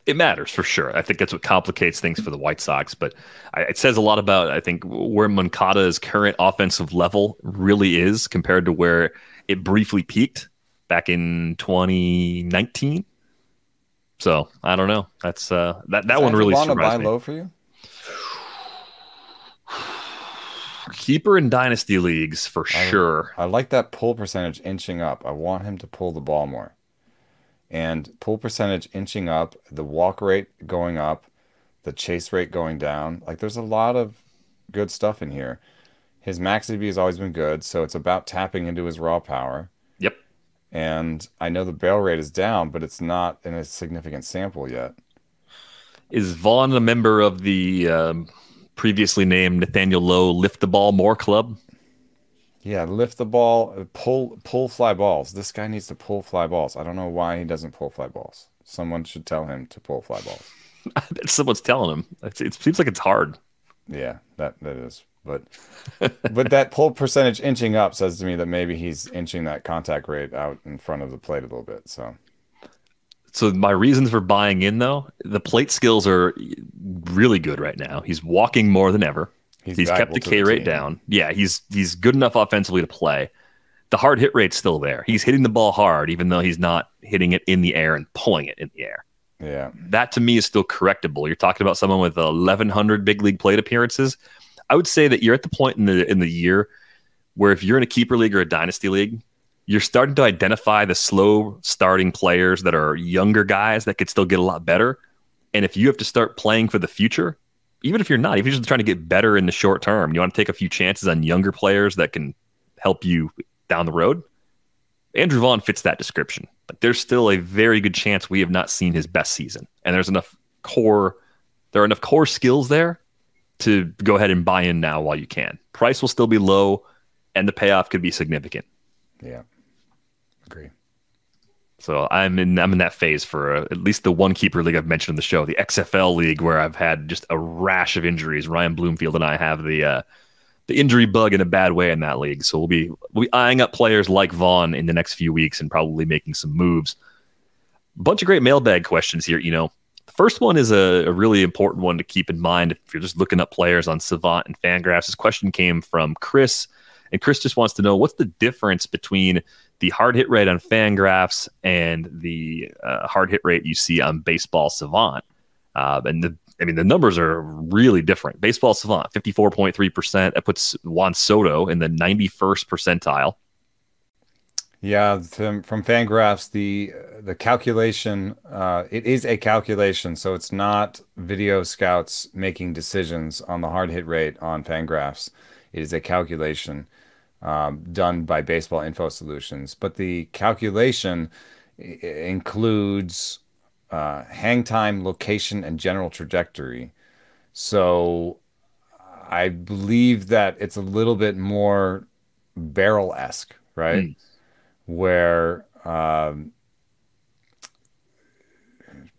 It matters for sure. I think that's what complicates things for the White Sox, but it says a lot about, I think, where Moncada's current offensive level really is compared to where it briefly peaked back in 2019. So I don't know. That's that one really surprised me. Buy low for you? Keeper in dynasty leagues for sure. I like that pull percentage inching up. I want him to pull the ball more. And pull percentage inching up, the walk rate going up, the chase rate going down. Like, there's a lot of good stuff in here. His max EV has always been good, so it's about tapping into his raw power. Yep. And I know the barrel rate is down, but it's not in a significant sample yet. Is Vaughn a member of the previously named Nathaniel Lowe Lift the Ball More Club? Yeah, lift the ball, pull fly balls. This guy needs to pull fly balls. I don't know why he doesn't pull fly balls. Someone should tell him to pull fly balls. I bet someone's telling him. It seems like it's hard. Yeah, that is. But that pull percentage inching up says to me that maybe he's inching that contact rate out in front of the plate a little bit. So my reasons for buying in, though, the plate skills are really good right now. He's walking more than ever. He's kept the K rate down. Yeah, he's good enough offensively to play. The hard hit rate's still there. He's hitting the ball hard, even though he's not hitting it in the air and pulling it in the air. Yeah, that to me is still correctable. You're talking about someone with 1,100 big league plate appearances. I would say that you're at the point in the year where if you're in a keeper league or a dynasty league, you're starting to identify the slow starting players that are younger guys that could still get a lot better. And if you have to start playing for the future, even if you're not, if you're just trying to get better in the short term, you want to take a few chances on younger players that can help you down the road. Andrew Vaughn fits that description. But there's still a very good chance we have not seen his best season. And there are enough core skills there to go ahead and buy in now while you can. Price will still be low, and the payoff could be significant. Yeah. Agree. So I'm in that phase for at least the one keeper league I've mentioned in the show, the XFL league, where I've had just a rash of injuries. Ryan Bloomfield and I have the injury bug in a bad way in that league. So we'll be eyeing up players like Vaughn in the next few weeks and probably making some moves. Bunch of great mailbag questions here. You know, the first one is a really important one to keep in mind if you're just looking up players on Savant and Fangraphs. This question came from Chris. And Chris just wants to know, what's the difference between the hard hit rate on Fangraphs and the hard hit rate you see on Baseball Savant? The numbers are really different. Baseball Savant, 54.3%. That puts Juan Soto in the 91st percentile. Yeah, from Fangraphs, the calculation, it is a calculation, so it's not video scouts making decisions on the hard hit rate on Fangraphs. It is a calculation done by Baseball Info Solutions, but the calculation includes hang time, location, and general trajectory. So I believe that it's a little bit more barrel-esque, right? Mm. Where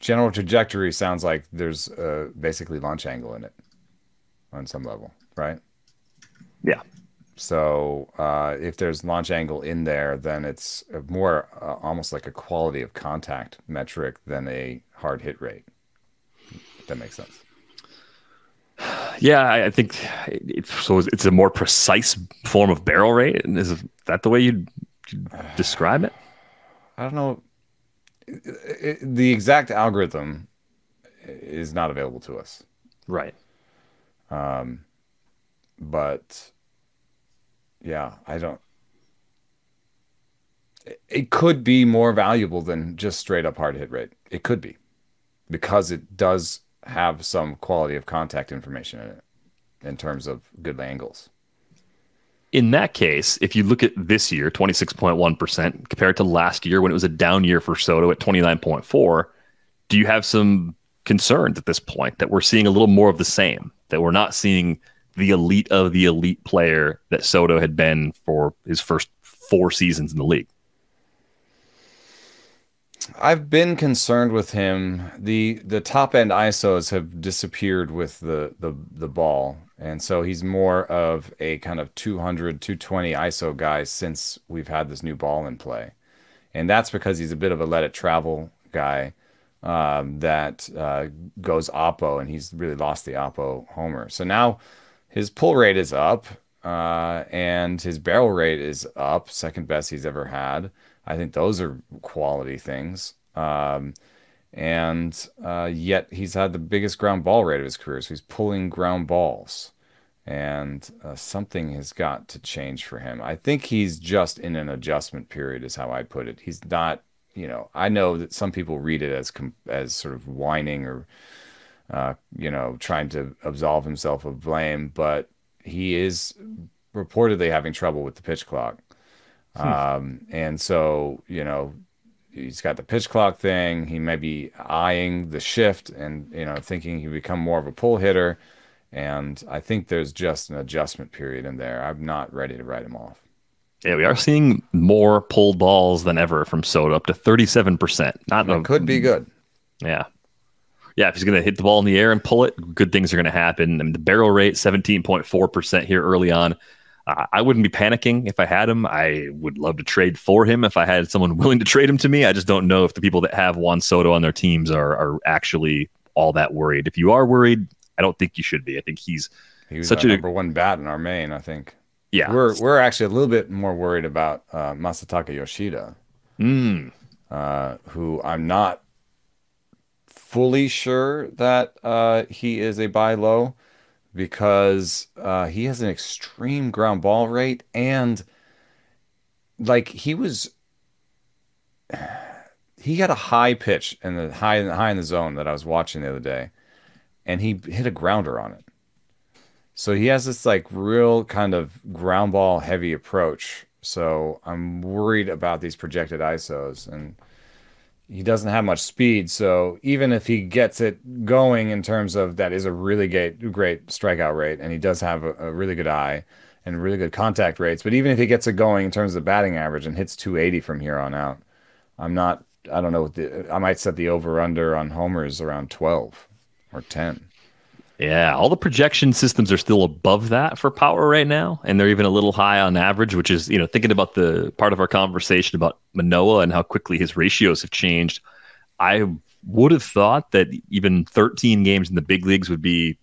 general trajectory sounds like there's basically launch angle in it on some level, right? Yeah. So if there's launch angle in there, then it's more almost like a quality of contact metric than a hard hit rate. If that makes sense. Yeah, I think it's a more precise form of barrel rate. And is that the way you'd describe it? I don't know. The exact algorithm is not available to us. Right. But yeah, I don't. It could be more valuable than just straight up hard hit rate. It could be, because it does have some quality of contact information in it. in terms of good angles. In that case, if you look at this year, 26.1% compared to last year when it was a down year for Soto at 29.4, do you have some concerns at this point that we're seeing a little more of the same, that we're not seeing the elite of the elite player that Soto had been for his first four seasons in the league? I've been concerned with him. The top end ISOs have disappeared with the ball. And so he's more of a kind of 200, 220 ISO guy since we've had this new ball in play. And that's because he's a bit of a let it travel guy that goes oppo, and he's really lost the oppo homer. So now his pull rate is up and his barrel rate is up, second best he's ever had. I think those are quality things. Yet he's had the biggest ground ball rate of his career. So he's pulling ground balls, and something has got to change for him. I think he's just in an adjustment period is how I put it. He's not, you know, I know that some people read it as sort of whining or, you know, trying to absolve himself of blame, but he is reportedly having trouble with the pitch clock. And so, you know, he's got the pitch clock thing. He may be eyeing the shift and, you know, thinking he'd become more of a pull hitter. And I think there's just an adjustment period in there. I'm not ready to write him off. Yeah, we are seeing more pulled balls than ever from Soto, up to 37%. That could be good. Yeah. Yeah, if he's going to hit the ball in the air and pull it, good things are going to happen. I mean, the barrel rate, 17.4% here early on. I wouldn't be panicking if I had him. I would love to trade for him if I had someone willing to trade him to me. I just don't know if the people that have Juan Soto on their teams are actually all that worried. If you are worried, I don't think you should be. I think he was such a number one bat in our main, I think. Yeah. We're actually a little bit more worried about Masataka Yoshida, who I'm not fully sure that he is a buy low, because he has an extreme ground ball rate, and like he got a high pitch in the high in the zone that I was watching the other day, and he hit a grounder on it. So he has this like real kind of ground ball heavy approach. So I'm worried about these projected ISOs, and he doesn't have much speed, so even if he gets it going in terms of that is a really great strikeout rate, and he does have a really good eye and really good contact rates, but even if he gets it going in terms of the batting average and hits 280 from here on out, I don't know what I might set the over-under on homers around 12 or 10. Yeah, all the projection systems are still above that for power right now, and they're even a little high on average, which is, you know, thinking about the part of our conversation about Manoah and how quickly his ratios have changed. I would have thought that even 13 games in the big leagues would be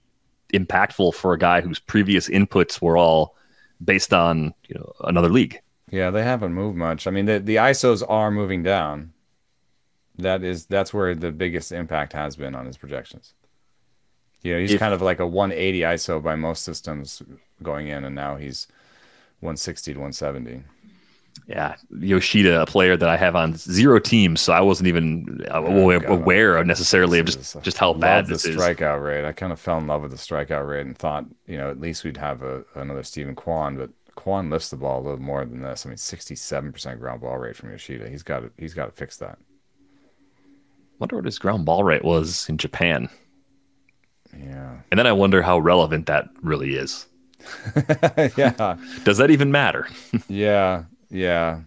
impactful for a guy whose previous inputs were all based on, you know, another league. Yeah, they haven't moved much. I mean, the ISOs are moving down. That's where the biggest impact has been on his projections. Yeah, he's kind of like a 180 ISO by most systems going in, and now he's 160 to 170. Yeah, Yoshida, a player that I have on zero teams, so I wasn't even aware necessarily of just how bad this is. Strikeout rate. I kind of fell in love with the strikeout rate and thought, you know, at least we'd have another Stephen Kwan, but Kwan lifts the ball a little more than this. I mean, 67% ground ball rate from Yoshida. He's got to fix that. I wonder what his ground ball rate was in Japan. Yeah. And then I wonder how relevant that really is. Yeah. Does that even matter? Yeah. Yeah.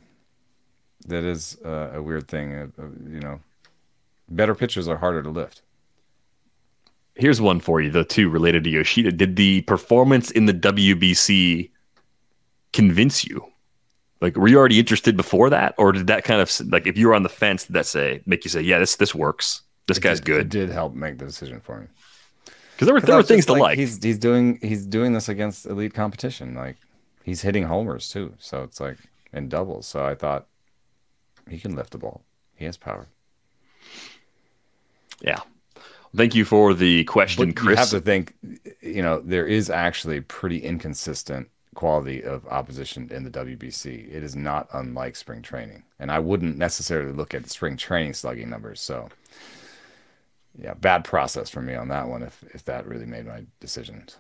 That is a weird thing. You know, better pitchers are harder to lift. Here's one for you, though, too, related to Yoshida. Did the performance in the WBC convince you? Like, were you already interested before that? Or did that kind of, like, if you were on the fence, did that make you say, yeah, this works. This guy's good. It did help make the decision for me. Because there were things to like. He's doing this against elite competition. Like, he's hitting homers too, so it's like, and doubles. So I thought, he can lift the ball. He has power. Yeah. Thank you for the question, Chris. You have to think, you know, there is actually pretty inconsistent quality of opposition in the WBC. It is not unlike spring training, and I wouldn't necessarily look at spring training slugging numbers. So. Yeah, bad process for me on that one if that really made my decisions.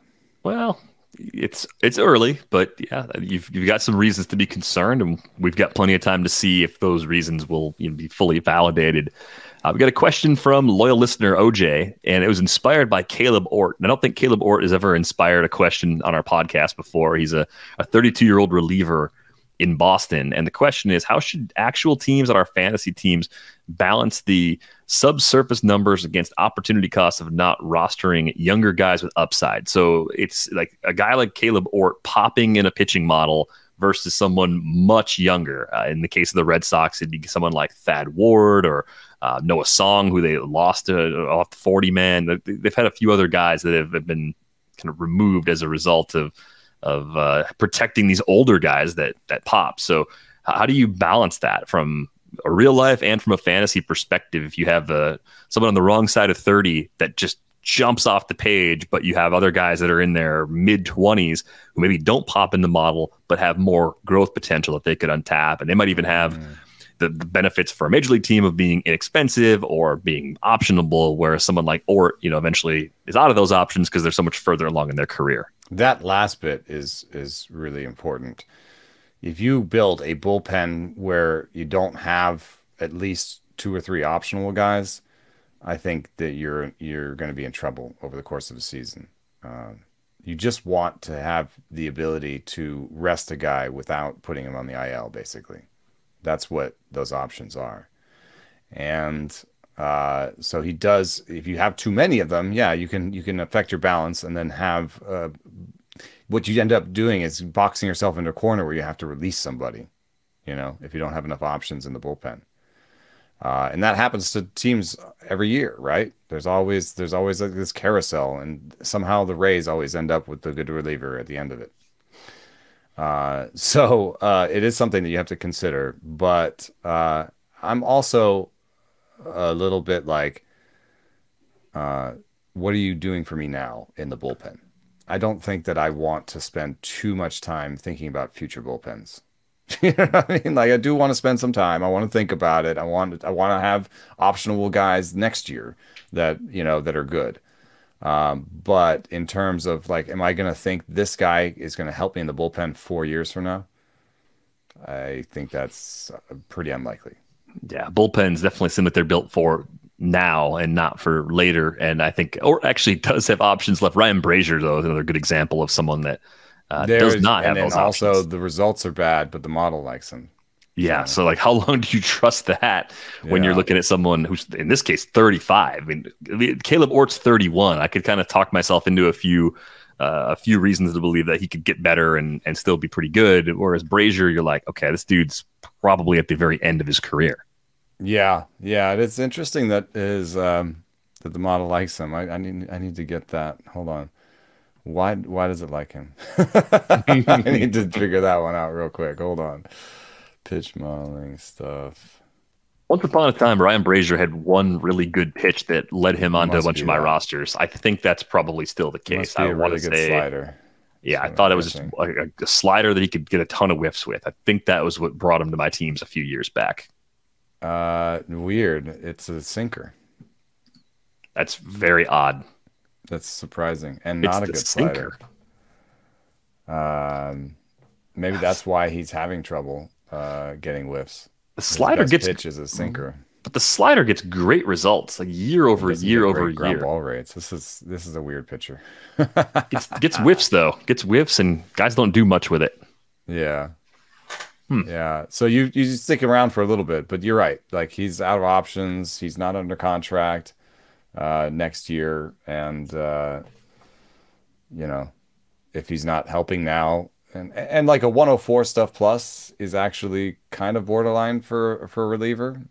Well, it's early, but yeah, you've got some reasons to be concerned, and we've got plenty of time to see if those reasons will be fully validated. We got a question from loyal listener OJ, and it was inspired by Caleb Ort. And I don't think Caleb Ort has ever inspired a question on our podcast before. He's a 32-year-old reliever in Boston. And the question is, how should actual teams on our fantasy teams balance the subsurface numbers against opportunity costs of not rostering younger guys with upside? So it's like a guy like Caleb Ort popping in a pitching model versus someone much younger. In the case of the Red Sox, it'd be someone like Thad Ward or Noah Song, who they lost off the 40-man. They've had a few other guys that have been kind of removed as a result of protecting these older guys that pop. So how do you balance that from a real life and from a fantasy perspective? If you have someone on the wrong side of 30 that just jumps off the page, but you have other guys that are in their mid-20s who maybe don't pop in the model, but have more growth potential that they could untap. And they might even have the benefits for a major league team of being inexpensive or being optionable, where someone like Ort, eventually is out of those options because they're so much further along in their career. That last bit is really important. If you build a bullpen where you don't have at least 2 or 3 optional guys, I think that you're going to be in trouble over the course of a season. You just want to have the ability to rest a guy without putting him on the IL, basically. That's what those options are. And so he does, if you have too many of them, yeah, you can affect your balance, and then have what you end up doing is boxing yourself into a corner where you have to release somebody, if you don't have enough options in the bullpen. And that happens to teams every year, right? There's always like this carousel, and somehow the Rays always end up with the good reliever at the end of it. So it is something that you have to consider, but I'm also a little bit like, what are you doing for me now in the bullpen? I don't think that I want to spend too much time thinking about future bullpens. You know what I mean? Like, I do want to spend some time. I want to think about it. I want to have optional guys next year that, that are good. But in terms of like, am I going to think this guy is going to help me in the bullpen 4 years from now? I think that's pretty unlikely. Yeah, bullpens definitely seem like they're built for now and not for later. And I think Ort actually does have options left. Ryan Brazier, though, is another good example of someone that does not have those options. And also, the results are bad, but the model likes them. Yeah, so like, how long do you trust that when you're looking at someone who's, in this case, 35? I mean, Caleb Ort's 31. I could kind of talk myself into a few reasons to believe that he could get better and still be pretty good. Whereas Brazier, you're like, okay, this dude's probably at the very end of his career. Yeah, it's interesting that that the model likes him. I need to get that. Hold on. Why does it like him? I need to figure that one out real quick. Hold on. Pitch modeling stuff. Once upon a time, Ryan Brazier had one really good pitch that led him onto a bunch of my rosters. I think that's probably still the case. I want to say slider. Yeah, I thought it was just a slider that he could get a ton of whiffs with. I think that was what brought him to my teams a few years back. Weird. It's a sinker. That's very odd. That's surprising, and not a good slider. Maybe that's why he's having trouble getting whiffs. The slider gets pitch is a sinker, but the slider gets great results, like year over year. Ground ball rates. This is a weird pitcher. gets whiffs though. Gets whiffs, and guys don't do much with it. Yeah. Yeah. So you stick around for a little bit, but you're right. Like, he's out of options. He's not under contract next year, and if he's not helping now. And like a 104 stuff plus is actually kind of borderline for a reliever.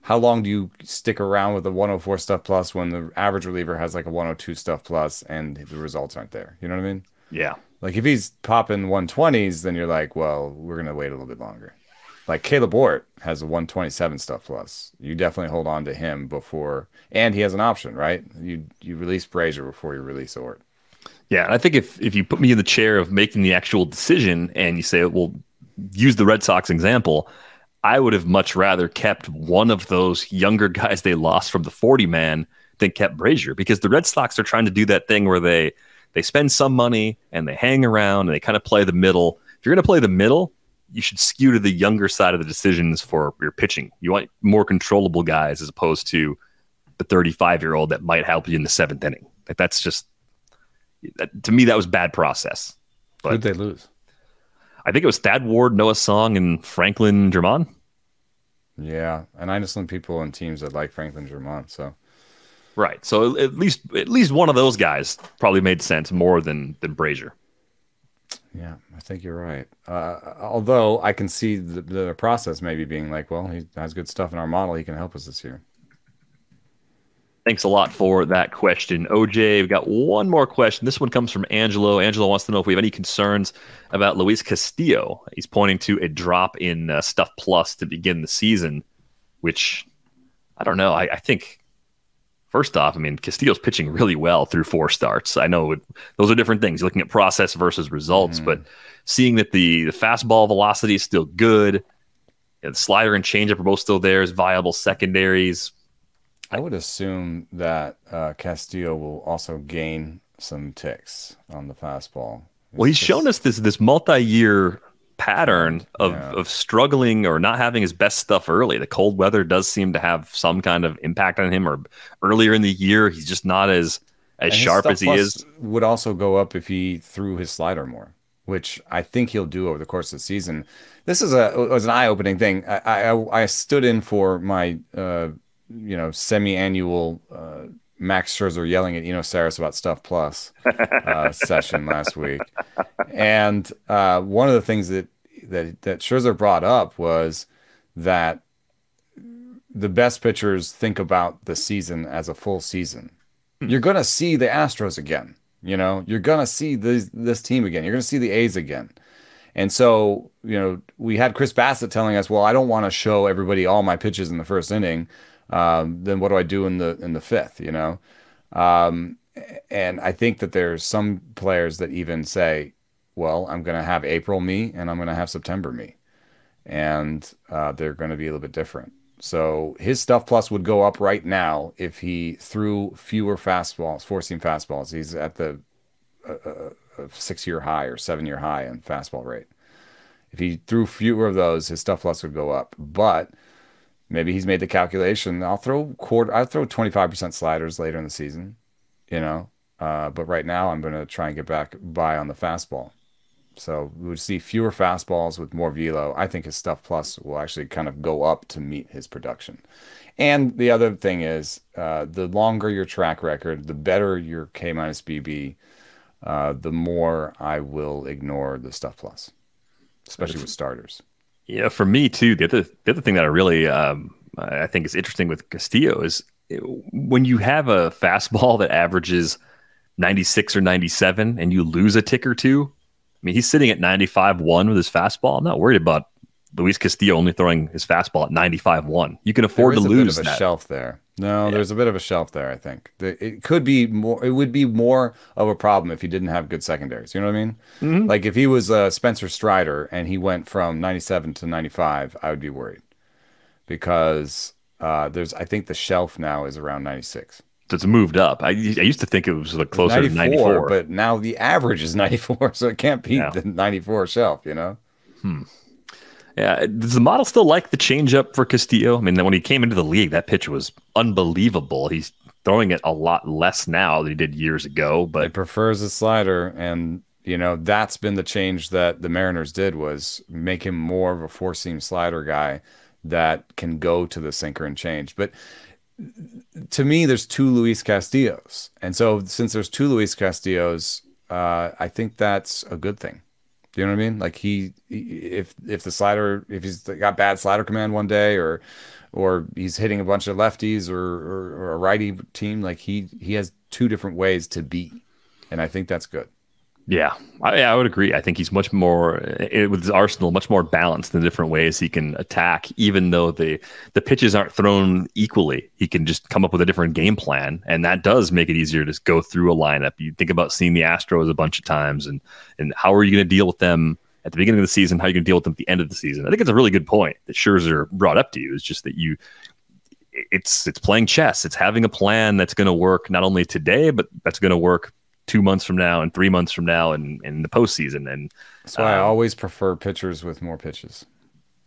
How long do you stick around with a 104 stuff plus when the average reliever has like a 102 stuff plus and the results aren't there? You know what I mean? Yeah. Like, if he's popping 120s, then you're like, well, we're going to wait a little bit longer. Like, Caleb Ort has a 127 stuff plus. You definitely hold on to him before, and he has an option, right? You release Brazier before you release Ort. Yeah, and I think if you put me in the chair of making the actual decision and you say, well, use the Red Sox example, I would have much rather kept one of those younger guys they lost from the 40-man than kept Brazier, because the Red Sox are trying to do that thing where they They spend some money and they hang around and they kind of play the middle. If you're going to play the middle, you should skew to the younger side of the decisions for your pitching. You want more controllable guys as opposed to the 35-year-old that might help you in the seventh inning. Like, that's just, to me, that was bad process. But who'd they lose? I think it was Thad Ward, Noah Song, and Franklin Germán. Yeah, and I know some people on teams that like Franklin Germán. So, right, so at least one of those guys probably made sense more than Brazier. Yeah, I think you're right. Although I can see the process maybe being like, well, he has good stuff in our model. He can help us this year. Thanks a lot for that question, OJ. We've got one more question. This one comes from Angelo. Angelo wants to know if we have any concerns about Luis Castillo. He's pointing to a drop in Stuff Plus to begin the season, which I don't know. I think, first off, I mean, Castillo's pitching really well through 4 starts. I know those are different things. You're looking at process versus results, but seeing that the fastball velocity is still good, the slider and changeup are both still there as viable secondaries. I would assume that Castillo will also gain some ticks on the fastball. Well, he's shown us this multi-year pattern of struggling or not having his best stuff early. The cold weather does seem to have some kind of impact on him, or earlier in the year, he's just not as sharp as he is. Would also go up if he threw his slider more, which I think he'll do over the course of the season. This is was an eye-opening thing. I stood in for my... you know, semi-annual Max Scherzer yelling at Eno Sarris about Stuff Plus session last week. And one of the things that Scherzer brought up was that the best pitchers think about the season as a full season. You're going to see the Astros again. You know, you're going to see this team again. You're going to see the A's again. And so, you know, we had Chris Bassett telling us, well, I don't want to show everybody all my pitches in the first inning. Then what do I do in the fifth, you know? And I think that there's some players that even say, well, I'm going to have April me and I'm going to have September me. And they're going to be a little bit different. So his Stuff Plus would go up right now if he threw fewer fastballs, 4-seam fastballs. He's at the 6-year high or 7-year high in fastball rate. If he threw fewer of those, his Stuff Plus would go up. But... maybe he's made the calculation. I'll throw 25% sliders later in the season, you know. But right now, I'm going to try and get back by on the fastball. So we would see fewer fastballs with more velo. I think his Stuff Plus will actually kind of go up to meet his production. And the other thing is, the longer your track record, the better your K-BB, the more I will ignore the Stuff Plus, especially with starters. Yeah, for me too. The other thing that I really I think is interesting with Castillo is when you have a fastball that averages 96 or 97, and you lose a tick or two. I mean, he's sitting at 95-1 with his fastball. I'm not worried about Luis Castillo only throwing his fastball at 95-1. You can afford to lose that. There's a bit of a shelf there. No, yeah. There's a bit of a shelf there. I think it could be more. It would be more of a problem if he didn't have good secondaries. You know what I mean? Mm-hmm. Like if he was Spencer Strider and he went from 97 to 95, I would be worried because I think the shelf now is around 96. So it's moved up. I used to think it was like closer to 94, but now the average is 94, so it can't be the 94 shelf. You know? Yeah, does the model still like the changeup for Castillo? I mean, when he came into the league, that pitch was unbelievable. He's throwing it a lot less now than he did years ago. But he prefers the slider, and you know that's been the change that the Mariners did was make him more of a 4-seam slider guy that can go to the sinker and change. But to me, there's 2 Luis Castillos, and so since there's 2 Luis Castillos, I think that's a good thing. Do you know what I mean? Like if the slider, if he's got bad slider command one day, or he's hitting a bunch of lefties, or a righty team, like he has 2 different ways to be, and I think that's good. Yeah, I would agree. I think he's much more with his arsenal, much more balanced in the different ways he can attack. Even though the pitches aren't thrown equally, he can just come up with a different game plan, and that does make it easier to just go through a lineup. You think about seeing the Astros a bunch of times, and how are you going to deal with them at the beginning of the season? How are you going to deal with them at the end of the season? I think it's a really good point that Scherzer brought up to you. It's just that it's playing chess. It's having a plan that's going to work not only today, but that's going to work 2 months from now and 3 months from now and the postseason. And that's why I always prefer pitchers with more pitches.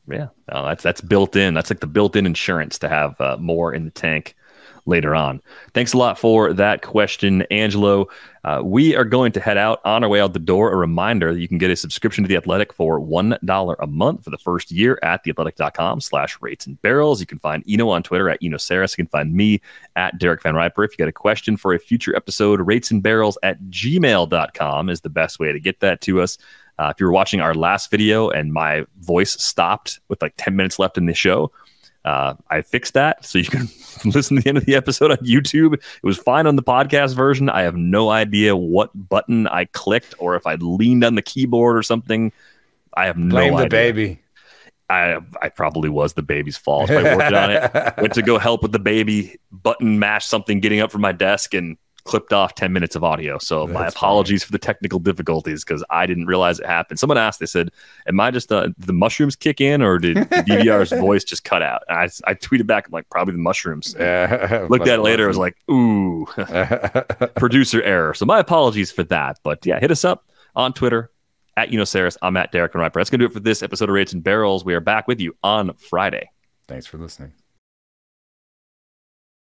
Yeah, that's built in. That's like the built-in insurance to have more in the tank later on. Thanks a lot for that question, Angelo. We are going to head out. On our way out the door, a reminder that you can get a subscription to The Athletic for $1 a month for the first year at theathletic.com/rates-and-barrels. You can find Eno on Twitter at Eno Sarris. You can find me at Derek Van Riper. If you got a question for a future episode, ratesandbarrels@gmail.com is the best way to get that to us. If you were watching our last video and my voice stopped with like 10 minutes left in the show, I fixed that, so you can listen to the end of the episode on YouTube. It was fine on the podcast version. I have no idea what button I clicked or if I leaned on the keyboard or something. I have no idea. Blame the baby. I probably was the baby's fault. I worked on it. Went to go help with the baby, button mashed something getting up from my desk, and clipped off 10 minutes of audio. So that's my apologies for the technical difficulties, because I didn't realize it happened. Someone asked, they said, am I just the mushrooms kick in, or did DVR's voice just cut out? And I tweeted back, I'm like, probably the mushrooms. Looked at it later, I was like, ooh, producer error. So my apologies for that. But yeah, hit us up on Twitter at Eno Sarris. I'm at Derek Van Riper. That's going to do it for this episode of Rates and Barrels. We are back with you on Friday. Thanks for listening.